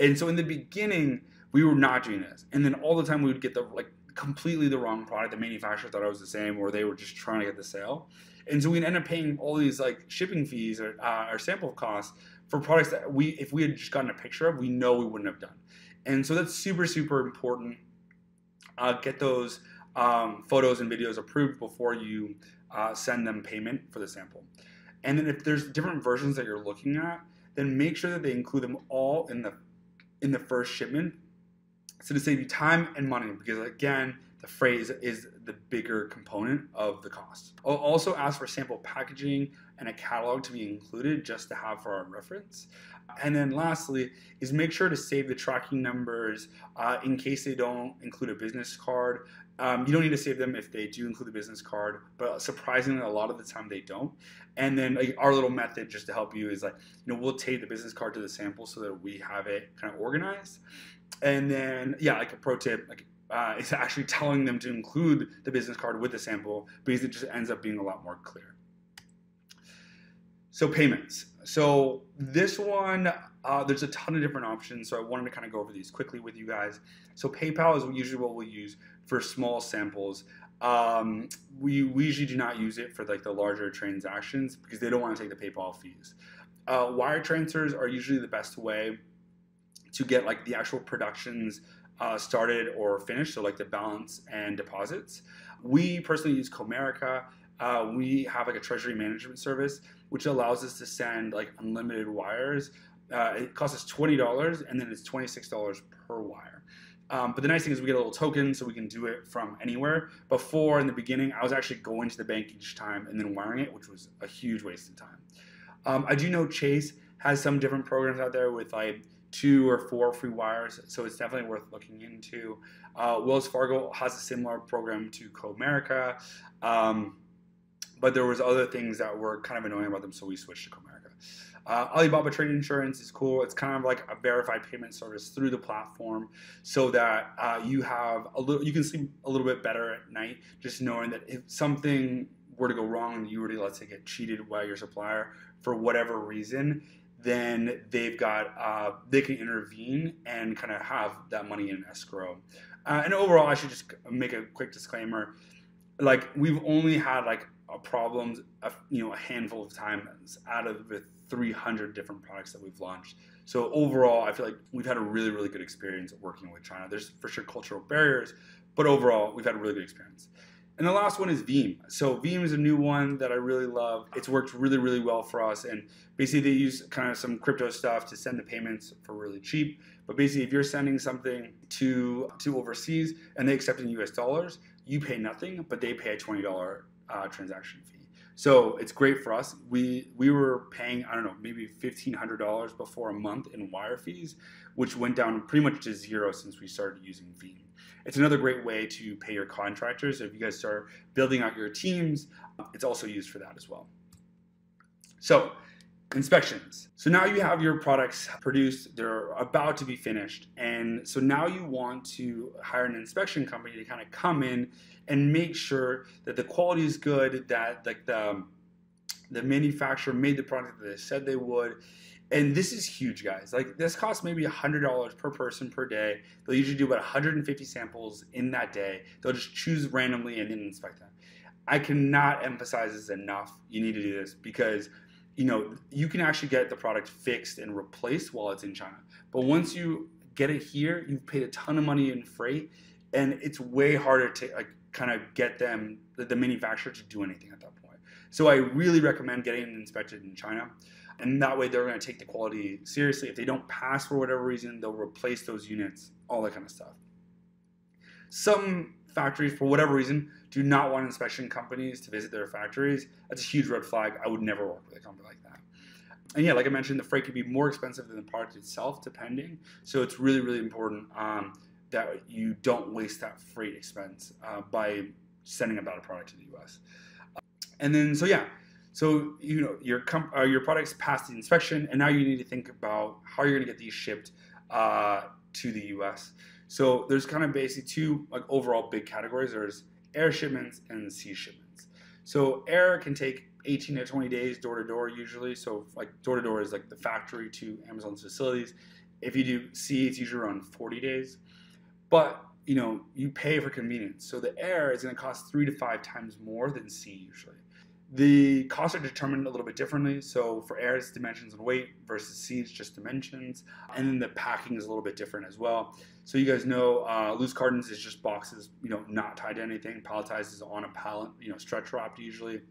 And so in the beginning, we were not doing this. And then all the time we would get the, like, completely the wrong product. The manufacturer thought I was the same, or they were just trying to get the sale. And so we'd end up paying all these like shipping fees or, uh, or sample costs for products that we, if we had just gotten a picture of, we know we wouldn't have done. And so that's super, super important. Uh, get those um, photos and videos approved before you uh, send them payment for the sample. And then if there's different versions that you're looking at, then make sure that they include them all in the in the first shipment, so to save you time and money, because again, the freight is, is the bigger component of the cost. I'll also ask for sample packaging and a catalog to be included just to have for our reference. And then lastly is make sure to save the tracking numbers uh, in case they don't include a business card. Um, you don't need to save them if they do include the business card, but surprisingly a lot of the time they don't. And then like, our little method just to help you is like, you know, we'll take the business card to the sample so that we have it kind of organized. And then, yeah, like a pro tip, like Uh, it's actually telling them to include the business card with the sample, because it just ends up being a lot more clear. So payments. So this one, uh, there's a ton of different options, so I wanted to kind of go over these quickly with you guys. So PayPal is usually what we'll use for small samples. Um, we, we usually do not use it for like the larger transactions because they don't want to take the PayPal fees. Uh, wire transfers are usually the best way to get like the actual productions Uh, started or finished, so like the balance and deposits. We personally use Comerica. Uh, we have like a treasury management service, which allows us to send like unlimited wires. Uh, it costs us twenty dollars, and then it's twenty-six dollars per wire. Um, but the nice thing is we get a little token, so we can do it from anywhere. Before, in the beginning, I was actually going to the bank each time and then wiring it, which was a huge waste of time. Um, I do know Chase has some different programs out there with like two or four free wires, so it's definitely worth looking into. Uh, Wells Fargo has a similar program to Comerica, um, but there was other things that were kind of annoying about them, so we switched to Comerica. Uh, Alibaba Trade Insurance is cool. It's kind of like a verified payment service through the platform, so that uh, you have a little, you can sleep a little bit better at night, just knowing that if something were to go wrong and you were to, let's say, get cheated by your supplier for whatever reason, then they've got, uh, they can intervene and kind of have that money in escrow. Uh, and overall, I should just make a quick disclaimer. Like, we've only had like a problems, a, you know, a handful of times out of the three hundred different products that we've launched. So overall, I feel like we've had a really, really good experience working with China. There's for sure cultural barriers, but overall, we've had a really good experience. And the last one is Veeam. So Veeam is a new one that I really love. It's worked really, really well for us. And basically they use kind of some crypto stuff to send the payments for really cheap. But basically if you're sending something to, to overseas and they accept in U S dollars, you pay nothing, but they pay a twenty dollar uh, transaction fee. So it's great for us. We, we were paying, I don't know, maybe fifteen hundred dollars before a month in wire fees, which went down pretty much to zero since we started using Veeam. It's another great way to pay your contractors. So if you guys start building out your teams, it's also used for that as well. So inspections. So now you have your products produced, they're about to be finished. And so now you want to hire an inspection company to kind of come in and make sure that the quality is good, that like the, the manufacturer made the product that they said they would. And this is huge, guys. Like, this costs maybe one hundred dollars per person per day. They'll usually do about one hundred fifty samples in that day. They'll just choose randomly and then inspect them. I cannot emphasize this enough. You need to do this because, you know, you can actually get the product fixed and replaced while it's in China. But once you get it here, you've paid a ton of money in freight, and it's way harder to like, kind of get them, the manufacturer, to do anything at that point. So I really recommend getting it inspected in China. And that way they're going to take the quality seriously. If they don't pass for whatever reason, they'll replace those units, all that kind of stuff. Some factories, for whatever reason, do not want inspection companies to visit their factories. That's a huge red flag. I would never work with a company like that. And yeah, like I mentioned, the freight could be more expensive than the product itself, depending. So it's really, really important um, that you don't waste that freight expense uh, by sending a bad product to the U S. Uh, and then, so yeah. So, you know, your comp uh, your products passed the inspection, and now you need to think about how you're going to get these shipped uh, to the U S. So there's kind of basically two like overall big categories. There's air shipments and sea shipments. So air can take eighteen to twenty days door to door usually. So like door to door is like the factory to Amazon's facilities. If you do sea, it's usually around forty days. But you know, you pay for convenience. So the air is going to cost three to five times more than C usually. The costs are determined a little bit differently. So for air, it's dimensions and weight versus C, it's just dimensions. And then the packing is a little bit different as well. So you guys know uh, loose cartons is just boxes, you know, not tied to anything. Palletized is on a pallet, you know, stretch wrapped usually.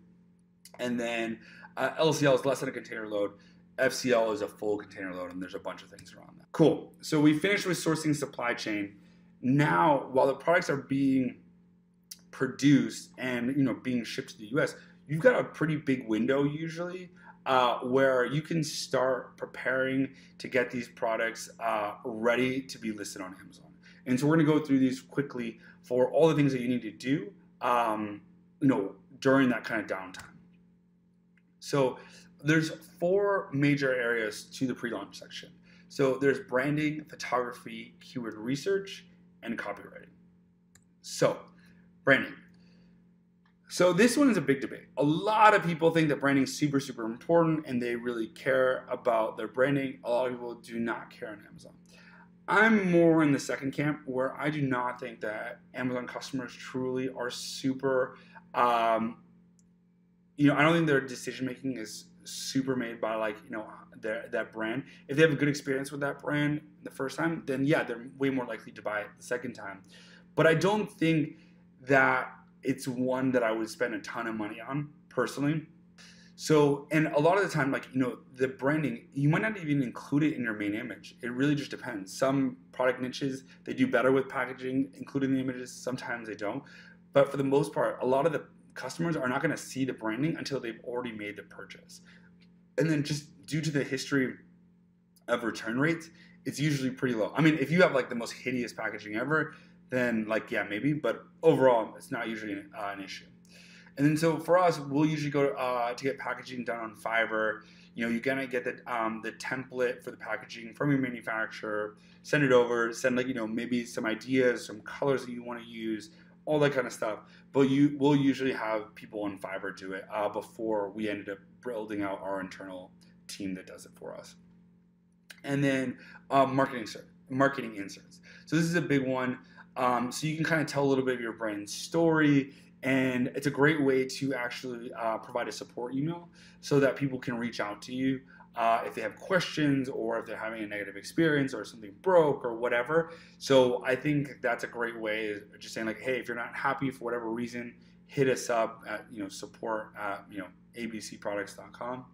And then uh, L C L is less than a container load. F C L is a full container load, and there's a bunch of things around that. Cool. So we finished with sourcing supply chain. Now, while the products are being produced and, you know, being shipped to the U S, you've got a pretty big window usually uh, where you can start preparing to get these products uh, ready to be listed on Amazon. And so we're going to go through these quickly for all the things that you need to do, um, you know, during that kind of downtime. So there's four major areas to the pre-launch section. So there's branding, photography, keyword research, and copywriting. So branding. So this one is a big debate. A lot of people think that branding is super, super important and they really care about their branding. A lot of people do not care on Amazon. I'm more in the second camp where I do not think that Amazon customers truly are super, um, you know, I don't think their decision-making is super made by, like, you know, their, that brand. If they have a good experience with that brand the first time, then yeah, they're way more likely to buy it the second time. But I don't think that it's one that I would spend a ton of money on personally. So, and a lot of the time, like, you know, the branding, you might not even include it in your main image. It really just depends. Some product niches, they do better with packaging, including the images. Sometimes they don't. But for the most part, a lot of the customers are not going to see the branding until they've already made the purchase. And then just due to the history of return rates, it's usually pretty low. I mean, if you have like the most hideous packaging ever, then like, yeah, maybe, but overall, it's not usually an, uh, an issue. And then so for us, we'll usually go uh, to get packaging done on Fiverr. You know, you're gonna get the, um, the template for the packaging from your manufacturer, send it over, send like, you know, maybe some ideas, some colors that you wanna use, all that kind of stuff. But you will usually have people on Fiverr do it uh, before we ended up building out our internal team that does it for us. And then uh, marketing, marketing inserts. So this is a big one. Um, so you can kind of tell a little bit of your brand's story, and it's a great way to actually uh, provide a support email so that people can reach out to you uh, if they have questions or if they're having a negative experience or something broke or whatever. So I think that's a great way of just saying like, hey, if you're not happy for whatever reason, hit us up at, you know, support at, you know, a b c products dot com.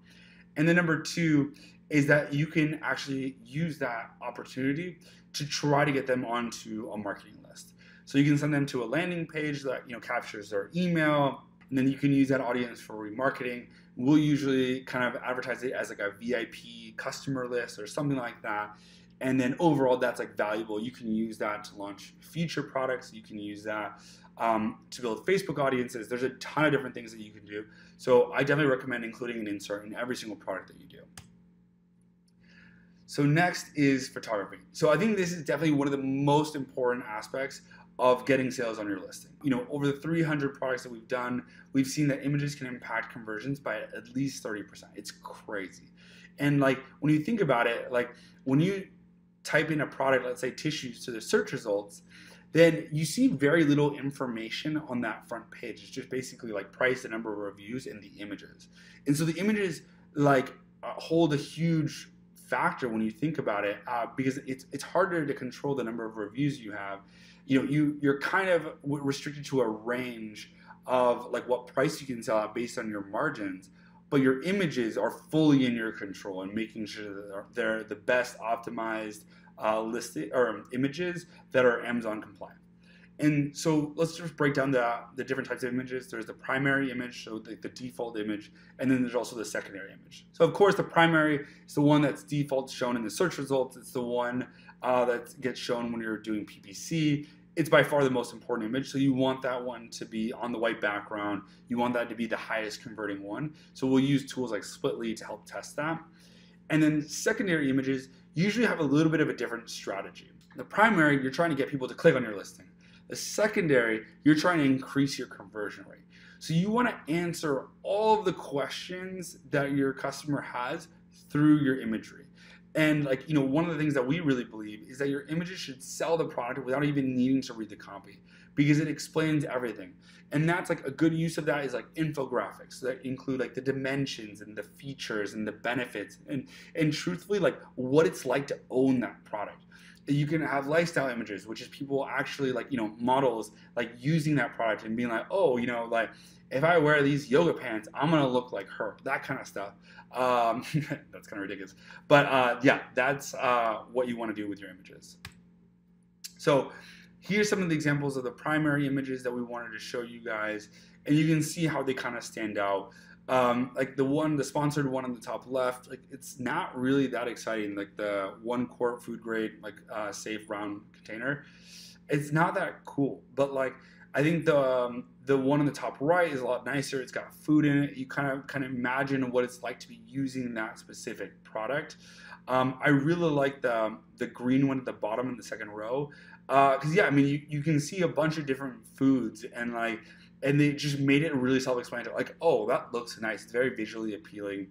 And then number two is that you can actually use that opportunity to try to get them onto a marketing list. So you can send them to a landing page that, you know, captures their email, and then you can use that audience for remarketing. We'll usually kind of advertise it as like a V I P customer list or something like that. And then overall, that's like valuable. You can use that to launch future products. You can use that um, to build Facebook audiences. There's a ton of different things that you can do. So I definitely recommend including an insert in every single product that you do. So next is photography. So I think this is definitely one of the most important aspects of getting sales on your listing. You know, over the three hundred products that we've done, we've seen that images can impact conversions by at least thirty percent. It's crazy. And like, when you think about it, like when you type in a product, let's say tissues, to the search results, then you see very little information on that front page. It's just basically like price, the number of reviews, and the images. And so the images like uh, hold a huge factor when you think about it, uh, because it's it's harder to control the number of reviews you have. You know, you you're kind of restricted to a range of like what price you can sell at based on your margins, but your images are fully in your control and making sure that they're, they're the best optimized uh, listed or images that are Amazon compliant. And so let's just break down the, the different types of images. There's the primary image, so the, the default image, and then there's also the secondary image. So of course the primary is the one that's default shown in the search results. It's the one uh, that gets shown when you're doing P P C. It's by far the most important image, so you want that one to be on the white background. You want that to be the highest converting one. So we'll use tools like Splitly to help test that. And then secondary images usually have a little bit of a different strategy. The primary, you're trying to get people to click on your listing. The secondary, you're trying to increase your conversion rate. So you want to answer all of the questions that your customer has through your imagery. And like, you know, one of the things that we really believe is that your images should sell the product without even needing to read the copy, because it explains everything. And that's like a good use of that is like infographics that include like the dimensions and the features and the benefits and, and truthfully like what it's like to own that product. You can have lifestyle images, which is people actually like, you know, models like using that product and being like, oh, you know, like if I wear these yoga pants, I'm going to look like her, that kind of stuff. Um, that's kind of ridiculous. But uh, yeah, that's uh, what you want to do with your images. So here's some of the examples of the primary images that we wanted to show you guys. And you can see how they kind of stand out. Um, like the one, the sponsored one on the top left, like it's not really that exciting. Like the one quart food grade, like uh, safe round container, it's not that cool. But like I think the um, the one on the top right is a lot nicer. It's got food in it. You kind of kind of imagine what it's like to be using that specific product. Um, I really like the the green one at the bottom in the second row, because uh, yeah, I mean you you can see a bunch of different foods and like. And they just made it really self-explanatory. Like, oh, that looks nice. It's very visually appealing.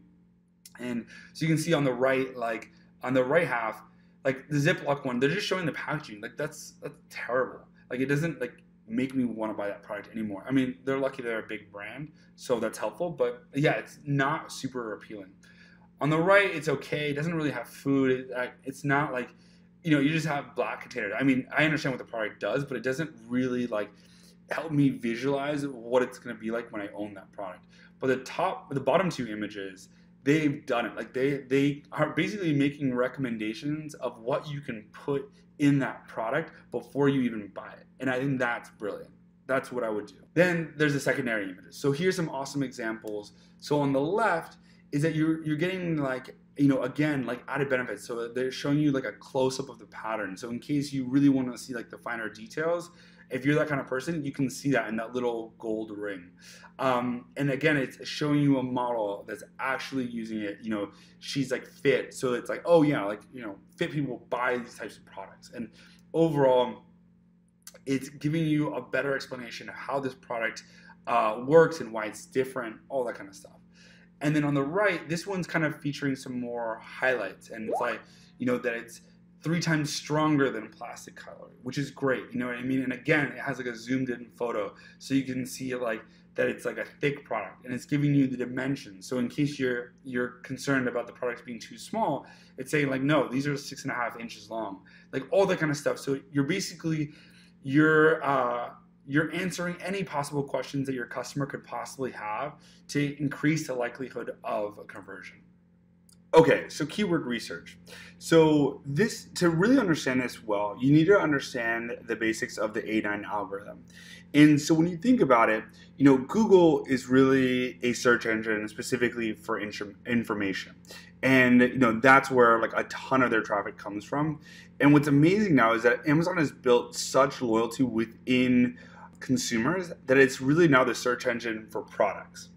And so you can see on the right, like on the right half, like the Ziploc one, they're just showing the packaging. Like that's that's terrible. Like it doesn't like make me want to buy that product anymore. I mean, they're lucky they're a big brand, so that's helpful. But yeah, it's not super appealing. On the right, it's okay. It doesn't really have food. It, it's not like, you know, you just have black containers. I mean, I understand what the product does, but it doesn't really like. Help me visualize what it's going to be like when I own that product. But the top, the bottom two images, they've done it. Like they, they are basically making recommendations of what you can put in that product before you even buy it. And I think that's brilliant. That's what I would do. Then there's the secondary images. So here's some awesome examples. So on the left is that you're, you're getting like, you know, again, like added benefits. So they're showing you like a close up of the pattern. So in case you really want to see like the finer details, if you're that kind of person, you can see that in that little gold ring. Um, and again, it's showing you a model that's actually using it. You know, she's like fit. So it's like, oh yeah, like, you know, fit people buy these types of products. And overall, it's giving you a better explanation of how this product uh, works and why it's different, all that kind of stuff. And then on the right, this one's kind of featuring some more highlights. And it's like, you know, that it's three times stronger than plastic cutlery, which is great, you know what I mean? And again, it has like a zoomed in photo, so you can see like that it's like a thick product, and it's giving you the dimensions. So in case you're you're concerned about the product being too small, it's saying like, no, these are six and a half inches long, like all that kind of stuff. So you're basically, you're, uh, you're answering any possible questions that your customer could possibly have to increase the likelihood of a conversion. Okay, so keyword research. So this, to really understand this well, you need to understand the basics of the A nine algorithm. And so when you think about it, you know, Google is really a search engine specifically for information. And, you know, that's where like a ton of their traffic comes from. And what's amazing now is that Amazon has built such loyalty within consumers that it's really now the search engine for products.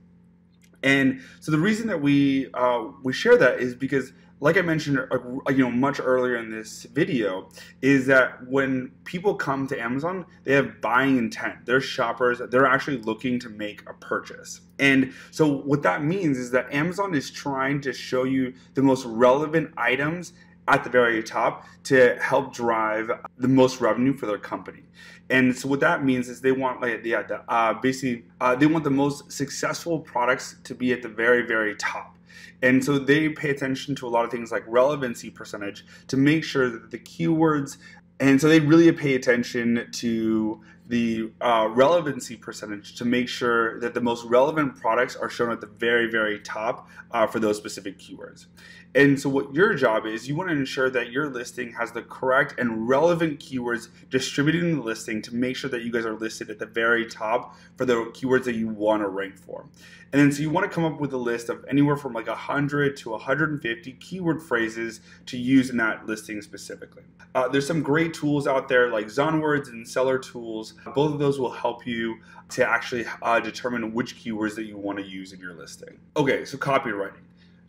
And so the reason that we uh, we share that is because, like I mentioned, uh, you know, much earlier in this video, is that when people come to Amazon, they have buying intent. They're shoppers. They're actually looking to make a purchase. And so what that means is that Amazon is trying to show you the most relevant items at the very top to help drive the most revenue for their company. And so what that means is they want, like, yeah, the, uh, basically, uh, they want the most successful products to be at the very, very top. And so they pay attention to a lot of things like relevancy percentage to make sure that the keywords, and so they really pay attention to the uh, relevancy percentage to make sure that the most relevant products are shown at the very, very top uh, for those specific keywords. And so what your job is, you want to ensure that your listing has the correct and relevant keywords distributed in the listing to make sure that you guys are listed at the very top for the keywords that you want to rank for. And then so you want to come up with a list of anywhere from like one hundred to one hundred fifty keyword phrases to use in that listing specifically. Uh, there's some great tools out there like ZonWords and Seller Tools. Both of those will help you to actually uh, determine which keywords that you want to use in your listing. Okay, so copywriting.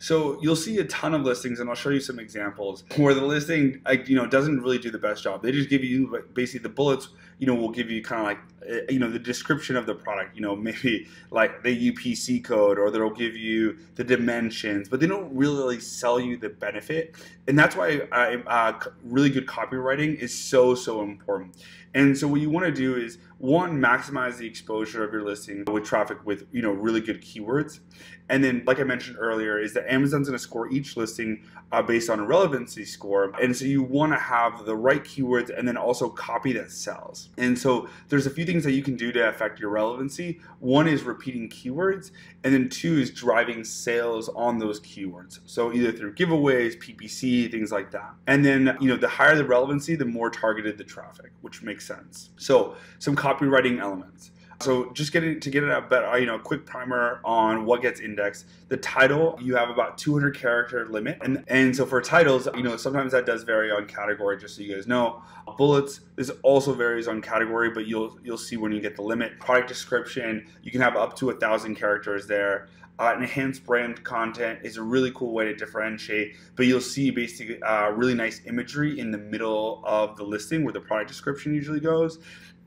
So you'll see a ton of listings, and I'll show you some examples where the listing, like, you know, doesn't really do the best job. They just give you basically the bullets. You know, will give you kind of like, you know, the description of the product. You know, maybe like the U P C code, or they'll give you the dimensions, but they don't really sell you the benefit. And that's why I, uh, really good copywriting is so so important. And so what you want to do is, one, maximize the exposure of your listing with traffic with, you know, really good keywords. And then, like I mentioned earlier, is that Amazon's going to score each listing uh, based on a relevancy score. And so you want to have the right keywords and then also copy that sells. And so there's a few things that you can do to affect your relevancy. One is repeating keywords. And then two is driving sales on those keywords. So either through giveaways, P P C, things like that. And then, you know, the higher the relevancy, the more targeted the traffic, which makes sense. So some copywriting elements. So just getting to get it a better, you know, quick primer on what gets indexed. The title, you have about two hundred character limit, and and so for titles, you know, sometimes that does vary on category. Just so you guys know, bullets, this also varies on category, but you'll you'll see when you get the limit. Product description, you can have up to a thousand characters there. Uh, enhanced brand content is a really cool way to differentiate, but you'll see basically uh, really nice imagery in the middle of the listing where the product description usually goes.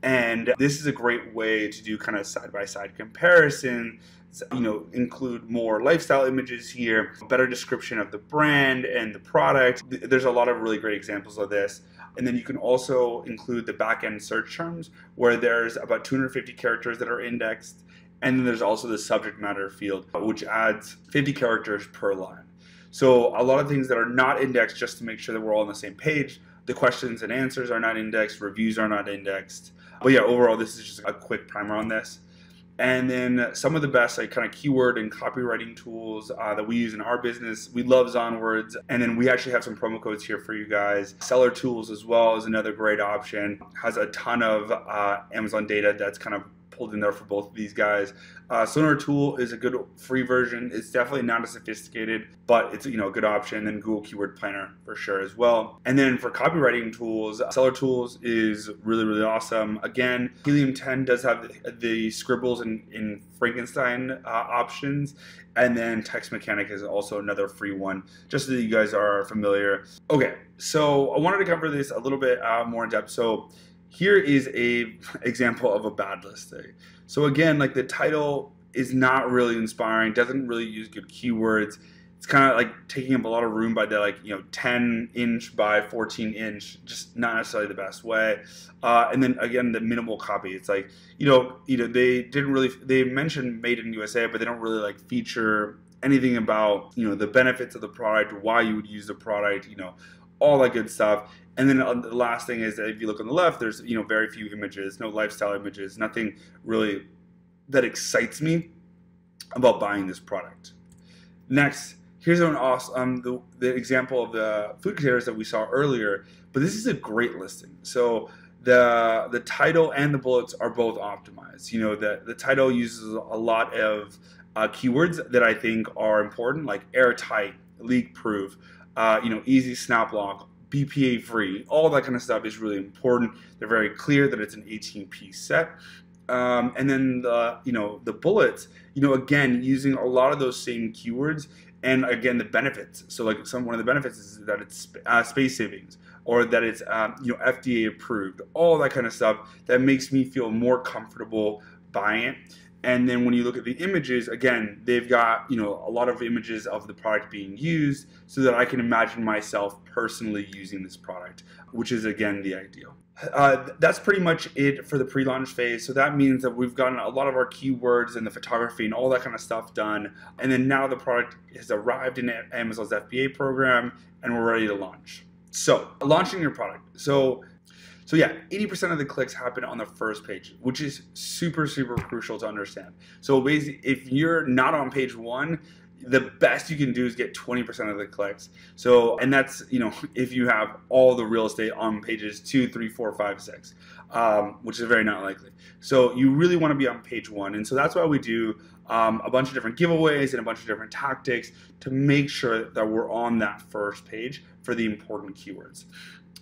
And this is a great way to do kind of side-by-side comparison, you know, include more lifestyle images here, better description of the brand and the product. There's a lot of really great examples of this. And then you can also include the back-end search terms, where there's about two hundred fifty characters that are indexed. And then there's also the subject matter field, which adds fifty characters per line. So a lot of things that are not indexed, just to make sure that we're all on the same page. The questions and answers are not indexed, reviews are not indexed. But yeah, overall, this is just a quick primer on this. And then some of the best like kind of keyword and copywriting tools uh, that we use in our business. We love ZonWords. And then we actually have some promo codes here for you guys. Seller Tools as well is another great option. Has a ton of uh, Amazon data that's kind of pulled in there for both of these guys. Uh, Sonar Tool is a good free version. It's definitely not as sophisticated, but it's, you know, a good option. And Google Keyword Planner for sure as well. And then for copywriting tools, Seller Tools is really, really awesome. Again, Helium ten does have the, the Scribbles and in Frankenstein uh, options. And then Text Mechanic is also another free one, just so that you guys are familiar. Okay, so I wanted to cover this a little bit uh, more in depth. So here is a example of a bad listing. So again, like the title is not really inspiring, doesn't really use good keywords. It's kind of like taking up a lot of room by the, like, you know, ten inch by fourteen inch, just not necessarily the best way. Uh, and then again, the minimal copy. It's like, you know, you know, they didn't really, they mentioned made in U S A, but they don't really like feature anything about, you know, the benefits of the product, why you would use the product, you know, all that good stuff. And then the last thing is that if you look on the left, there's, you know, very few images, no lifestyle images, nothing really that excites me about buying this product. Next, here's an awesome um, the, the example of the food containers that we saw earlier, but this is a great listing. So the the title and the bullets are both optimized. You know, the the title uses a lot of uh, keywords that I think are important, like airtight, leak-proof, uh, you know, easy snap lock, B P A free, all that kind of stuff is really important. They're very clear that it's an eighteen piece set. Um, and then the, you know, the bullets, you know, again, using a lot of those same keywords, and again, the benefits. So like some, one of the benefits is that it's uh, space savings, or that it's, um, you know, F D A approved, all that kind of stuff that makes me feel more comfortable buying it. And then when you look at the images, again, they've got, you know, a lot of images of the product being used, so that I can imagine myself personally using this product, which is, again, the ideal. Uh, that's pretty much it for the pre-launch phase. So that means that we've gotten a lot of our keywords and the photography and all that kind of stuff done. And then now the product has arrived in Amazon's F B A program, and we're ready to launch. So launching your product. So So yeah, eighty percent of the clicks happen on the first page, which is super, super crucial to understand. So basically, if you're not on page one, the best you can do is get twenty percent of the clicks. So, and that's, you know, if you have all the real estate on pages two, three, four, five, six, um, which is very not likely. So you really want to be on page one. And so that's why we do um, a bunch of different giveaways and a bunch of different tactics to make sure that we're on that first page for the important keywords.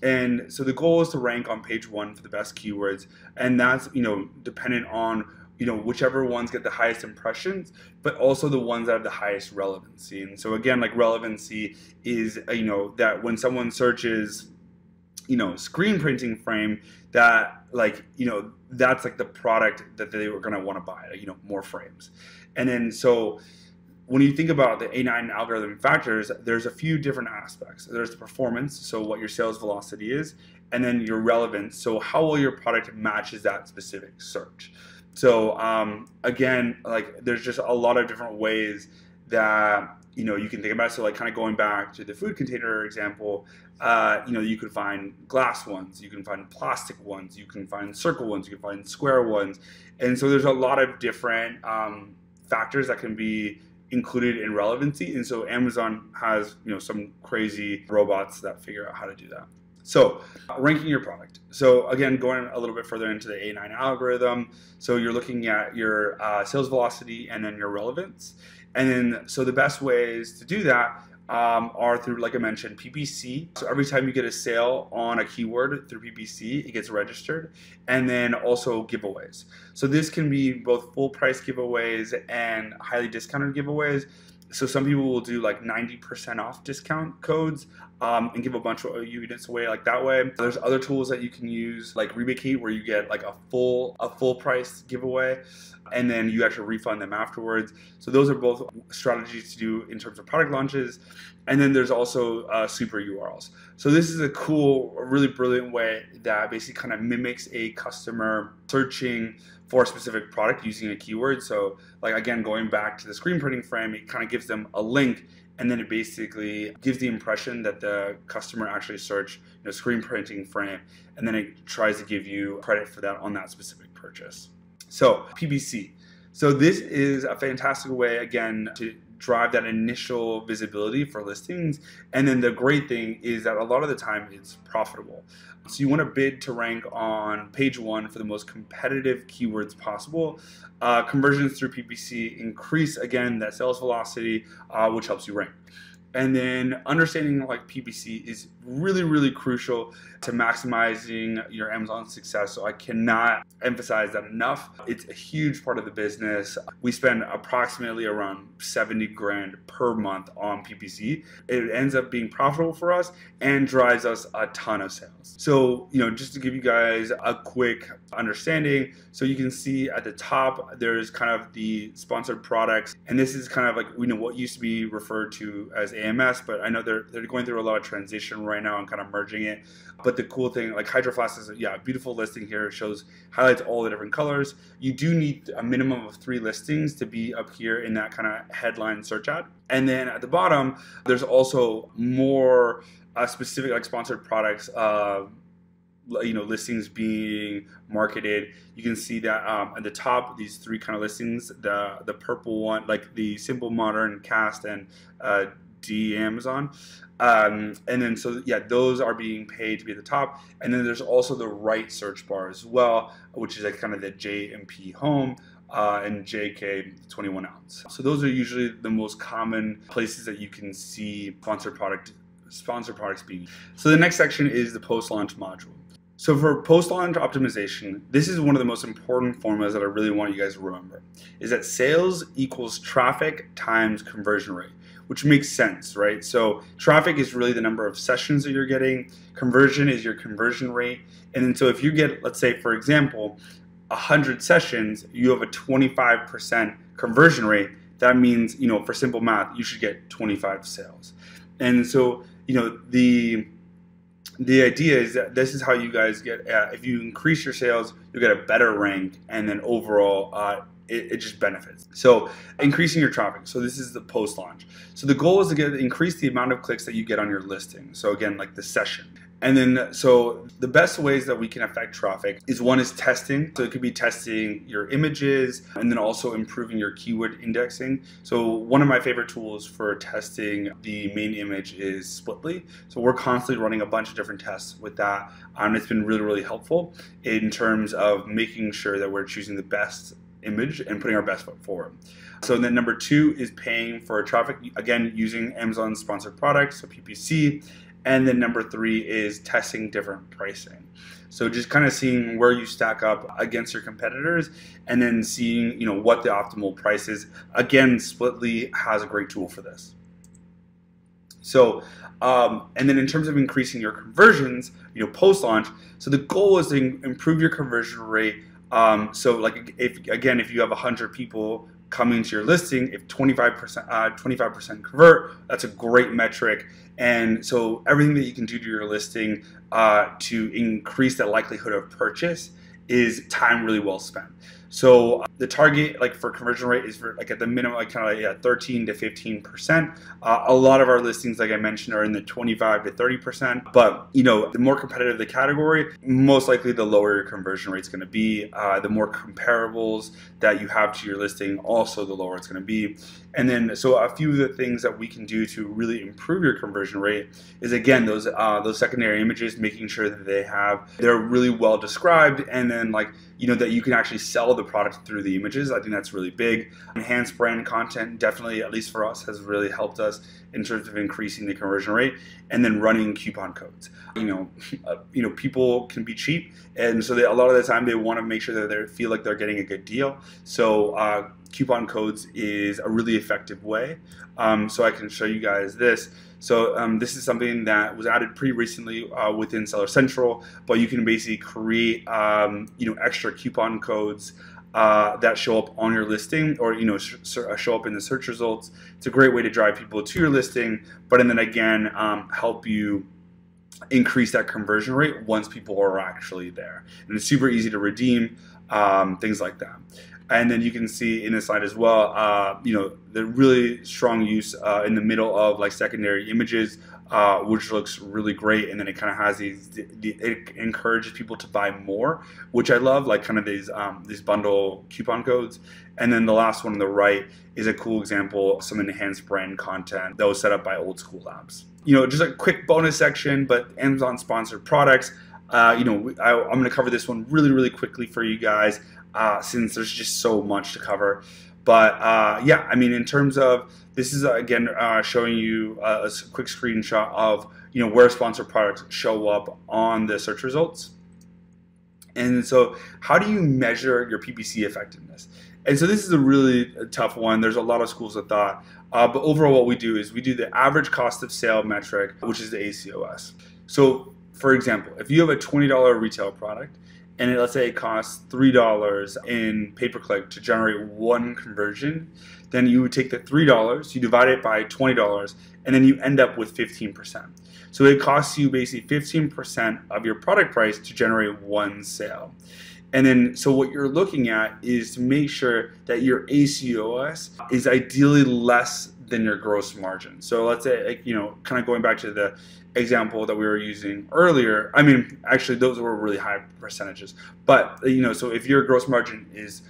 And so the goal is to rank on page one for the best keywords. And that's, you know, dependent on you know, whichever ones get the highest impressions, but also the ones that have the highest relevancy. And so again, like relevancy is, you know, that when someone searches, you know, screen printing frame, that like, you know, that's like the product that they were going to want to buy, you know, more frames. And then so when you think about the A nine algorithm factors, there's a few different aspects. There's the performance, so what your sales velocity is, and then your relevance, so how well your product matches that specific search. So um, again, like there's just a lot of different ways that, you know, you can think about it. So like kind of going back to the food container example, uh, you know, you could find glass ones, you can find plastic ones, you can find circle ones, you can find square ones. And so there's a lot of different um, factors that can be included in relevancy. And so Amazon has, you know, some crazy robots that figure out how to do that. So uh, ranking your product. So again, going a little bit further into the A nine algorithm. So you're looking at your uh, sales velocity and then your relevance. And then, so the best ways to do that um, are through, like I mentioned, P P C. So every time you get a sale on a keyword through P P C, it gets registered. And then also giveaways. So this can be both full price giveaways and highly discounted giveaways. So some people will do like ninety percent off discount codes um, and give a bunch of units away like that way. There's other tools that you can use like Rebate, where you get like a full a full price giveaway and then you actually refund them afterwards. So those are both strategies to do in terms of product launches. And then there's also uh, super U R Ls. So this is a cool, really brilliant way that basically kind of mimics a customer searching for a specific product using a keyword. So like, again, going back to the screen printing frame, it kind of gives them a link and then it basically gives the impression that the customer actually searched, you know, screen printing frame, and then it tries to give you credit for that on that specific purchase. So P P C. So this is a fantastic way, again, to drive that initial visibility for listings. And then the great thing is that a lot of the time it's profitable. So you want to bid to rank on page one for the most competitive keywords possible. Uh, conversions through P P C increase, again, that sales velocity, uh, which helps you rank. And then understanding like P P C is really, really crucial to maximizing your Amazon success. So I cannot emphasize that enough. It's a huge part of the business. We spend approximately around seventy grand per month on P P C. It ends up being profitable for us and drives us a ton of sales. So, you know, just to give you guys a quick understanding. So you can see at the top, there's kind of the sponsored products. And this is kind of like, you know, what used to be referred to as A M S, but I know they're, they're going through a lot of transition right now and kind of merging it. But the cool thing, like Hydro Flask is, yeah, beautiful listing here. It shows, highlights all the different colors. You do need a minimum of three listings to be up here in that kind of headline search ad. And then at the bottom, there's also more uh, specific like sponsored products, uh, you know, listings being marketed. You can see that um, at the top, these three kind of listings, the, the purple one, like the Simple, Modern, Cast, and uh, D Amazon. Um, and then, so yeah, those are being paid to be at the top. And then there's also the right search bar as well, which is like kind of the J M P home uh, and J K twenty-one ounce. So those are usually the most common places that you can see sponsored product, sponsored products being. So the next section is the post-launch module. So for post-launch optimization, this is one of the most important formulas that I really want you guys to remember, is that sales equals traffic times conversion rate, which makes sense, right? So traffic is really the number of sessions that you're getting. Conversion is your conversion rate. And then so if you get, let's say, for example, one hundred sessions, you have a twenty-five percent conversion rate. That means, you know, for simple math, you should get twenty-five sales. And so, you know, the... The idea is that this is how you guys get, uh, if you increase your sales, you'll get a better rank, and then overall, uh, it, it just benefits. So increasing your traffic. So this is the post launch. So the goal is to get increase the amount of clicks that you get on your listing. So again, like the session. And then, so the best ways that we can affect traffic is one is testing. So it could be testing your images and then also improving your keyword indexing. So one of my favorite tools for testing the main image is Splitly. So we're constantly running a bunch of different tests with that. Um, it's been really, really helpful in terms of making sure that we're choosing the best image and putting our best foot forward. So then number two is paying for traffic, again, using Amazon sponsored products, so P P C. And then number three is testing different pricing. So just kind of seeing where you stack up against your competitors and then seeing, you know, what the optimal price is. Again, Splitly has a great tool for this. So, um, and then in terms of increasing your conversions, you know, post-launch, so the goal is to improve your conversion rate. Um, so like if, again, if you have one hundred people coming to your listing, if twenty-five percent uh, twenty-five percent convert, that's a great metric. And so everything that you can do to your listing uh, to increase that likelihood of purchase is time really well spent. So uh, the target, like for conversion rate, is for like at the minimum, like kind of like, yeah, thirteen to fifteen percent. Uh, a lot of our listings, like I mentioned, are in the twenty-five to thirty percent. But you know, the more competitive the category, most likely the lower your conversion rate is going to be. Uh, the more comparables that you have to your listing, also the lower it's going to be. And then, so a few of the things that we can do to really improve your conversion rate is again those uh, those secondary images, making sure that they have they're really well described, and then like you know that you can actually sell the product through the images. I think that's really big. Enhanced brand content, definitely, at least for us, has really helped us in terms of increasing the conversion rate. And then running coupon codes. You know, uh, you know, people can be cheap, and so they, a lot of the time they want to make sure that they feel like they're getting a good deal. So uh, coupon codes is a really effective way. Um, so I can show you guys this. So um, this is something that was added pretty recently uh, within Seller Central, but you can basically create um, you know extra coupon codes Uh, that show up on your listing, or you know sh show up in the search results. It's a great way to drive people to your listing, but and then again um, help you increase that conversion rate once people are actually there. And it's super easy to redeem, um, things like that. And then you can see in this slide as well, uh, you know, the really strong use uh, in the middle of like secondary images, uh, which looks really great. And then it kind of has these, the, the, it encourages people to buy more, which I love, like kind of these, um, these bundle coupon codes. And then the last one on the right is a cool example of some enhanced brand content that was set up by Old School Labs. You know, just a quick bonus section, but Amazon sponsored products. Uh, you know, I, I'm going to cover this one really, really quickly for you guys, uh, since there's just so much to cover. But uh, yeah, I mean, in terms of this is, uh, again, uh, showing you a, a quick screenshot of, you know, where sponsored products show up on the search results. And so how do you measure your P P C effectiveness? And so this is a really tough one. There's a lot of schools of thought. Uh, but overall, what we do is we do the average cost of sale metric, which is the A C O S. So for example, if you have a twenty dollar retail product, and it, let's say it costs three dollars in pay-per-click to generate one conversion, then you would take the three dollars, you divide it by twenty dollars, and then you end up with fifteen percent. So it costs you basically fifteen percent of your product price to generate one sale. And then, so what you're looking at is to make sure that your A C O S is ideally less than your gross margin. So let's say, like, you know, kind of going back to the example that we were using earlier, I mean, actually those were really high percentages, but you know, so if your gross margin is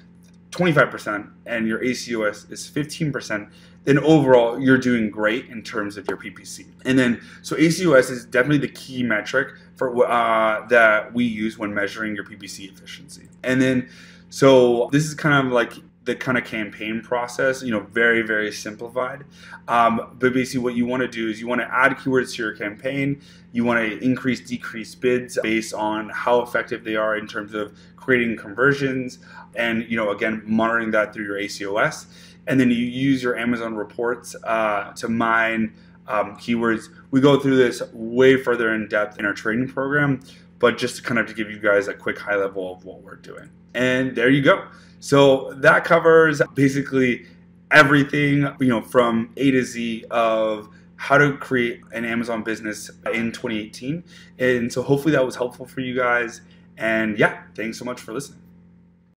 twenty-five percent and your A C O S is fifteen percent, then overall you're doing great in terms of your P P C. And then, so A C O S is definitely the key metric for uh, that we use when measuring your P P C efficiency. And then, so this is kind of like the kind of campaign process, you know, very, very simplified. Um, but basically what you want to do is you want to add keywords to your campaign. You want to increase, decrease bids based on how effective they are in terms of creating conversions and, you know, again, monitoring that through your A C O S. And then you use your Amazon reports uh, to mine um, keywords. We go through this way further in depth in our training program, but just to kind of to give you guys a quick high level of what we're doing. And there you go. So that covers basically everything, you know, from A to Z of how to create an Amazon business in twenty eighteen. And so hopefully that was helpful for you guys. And yeah, thanks so much for listening.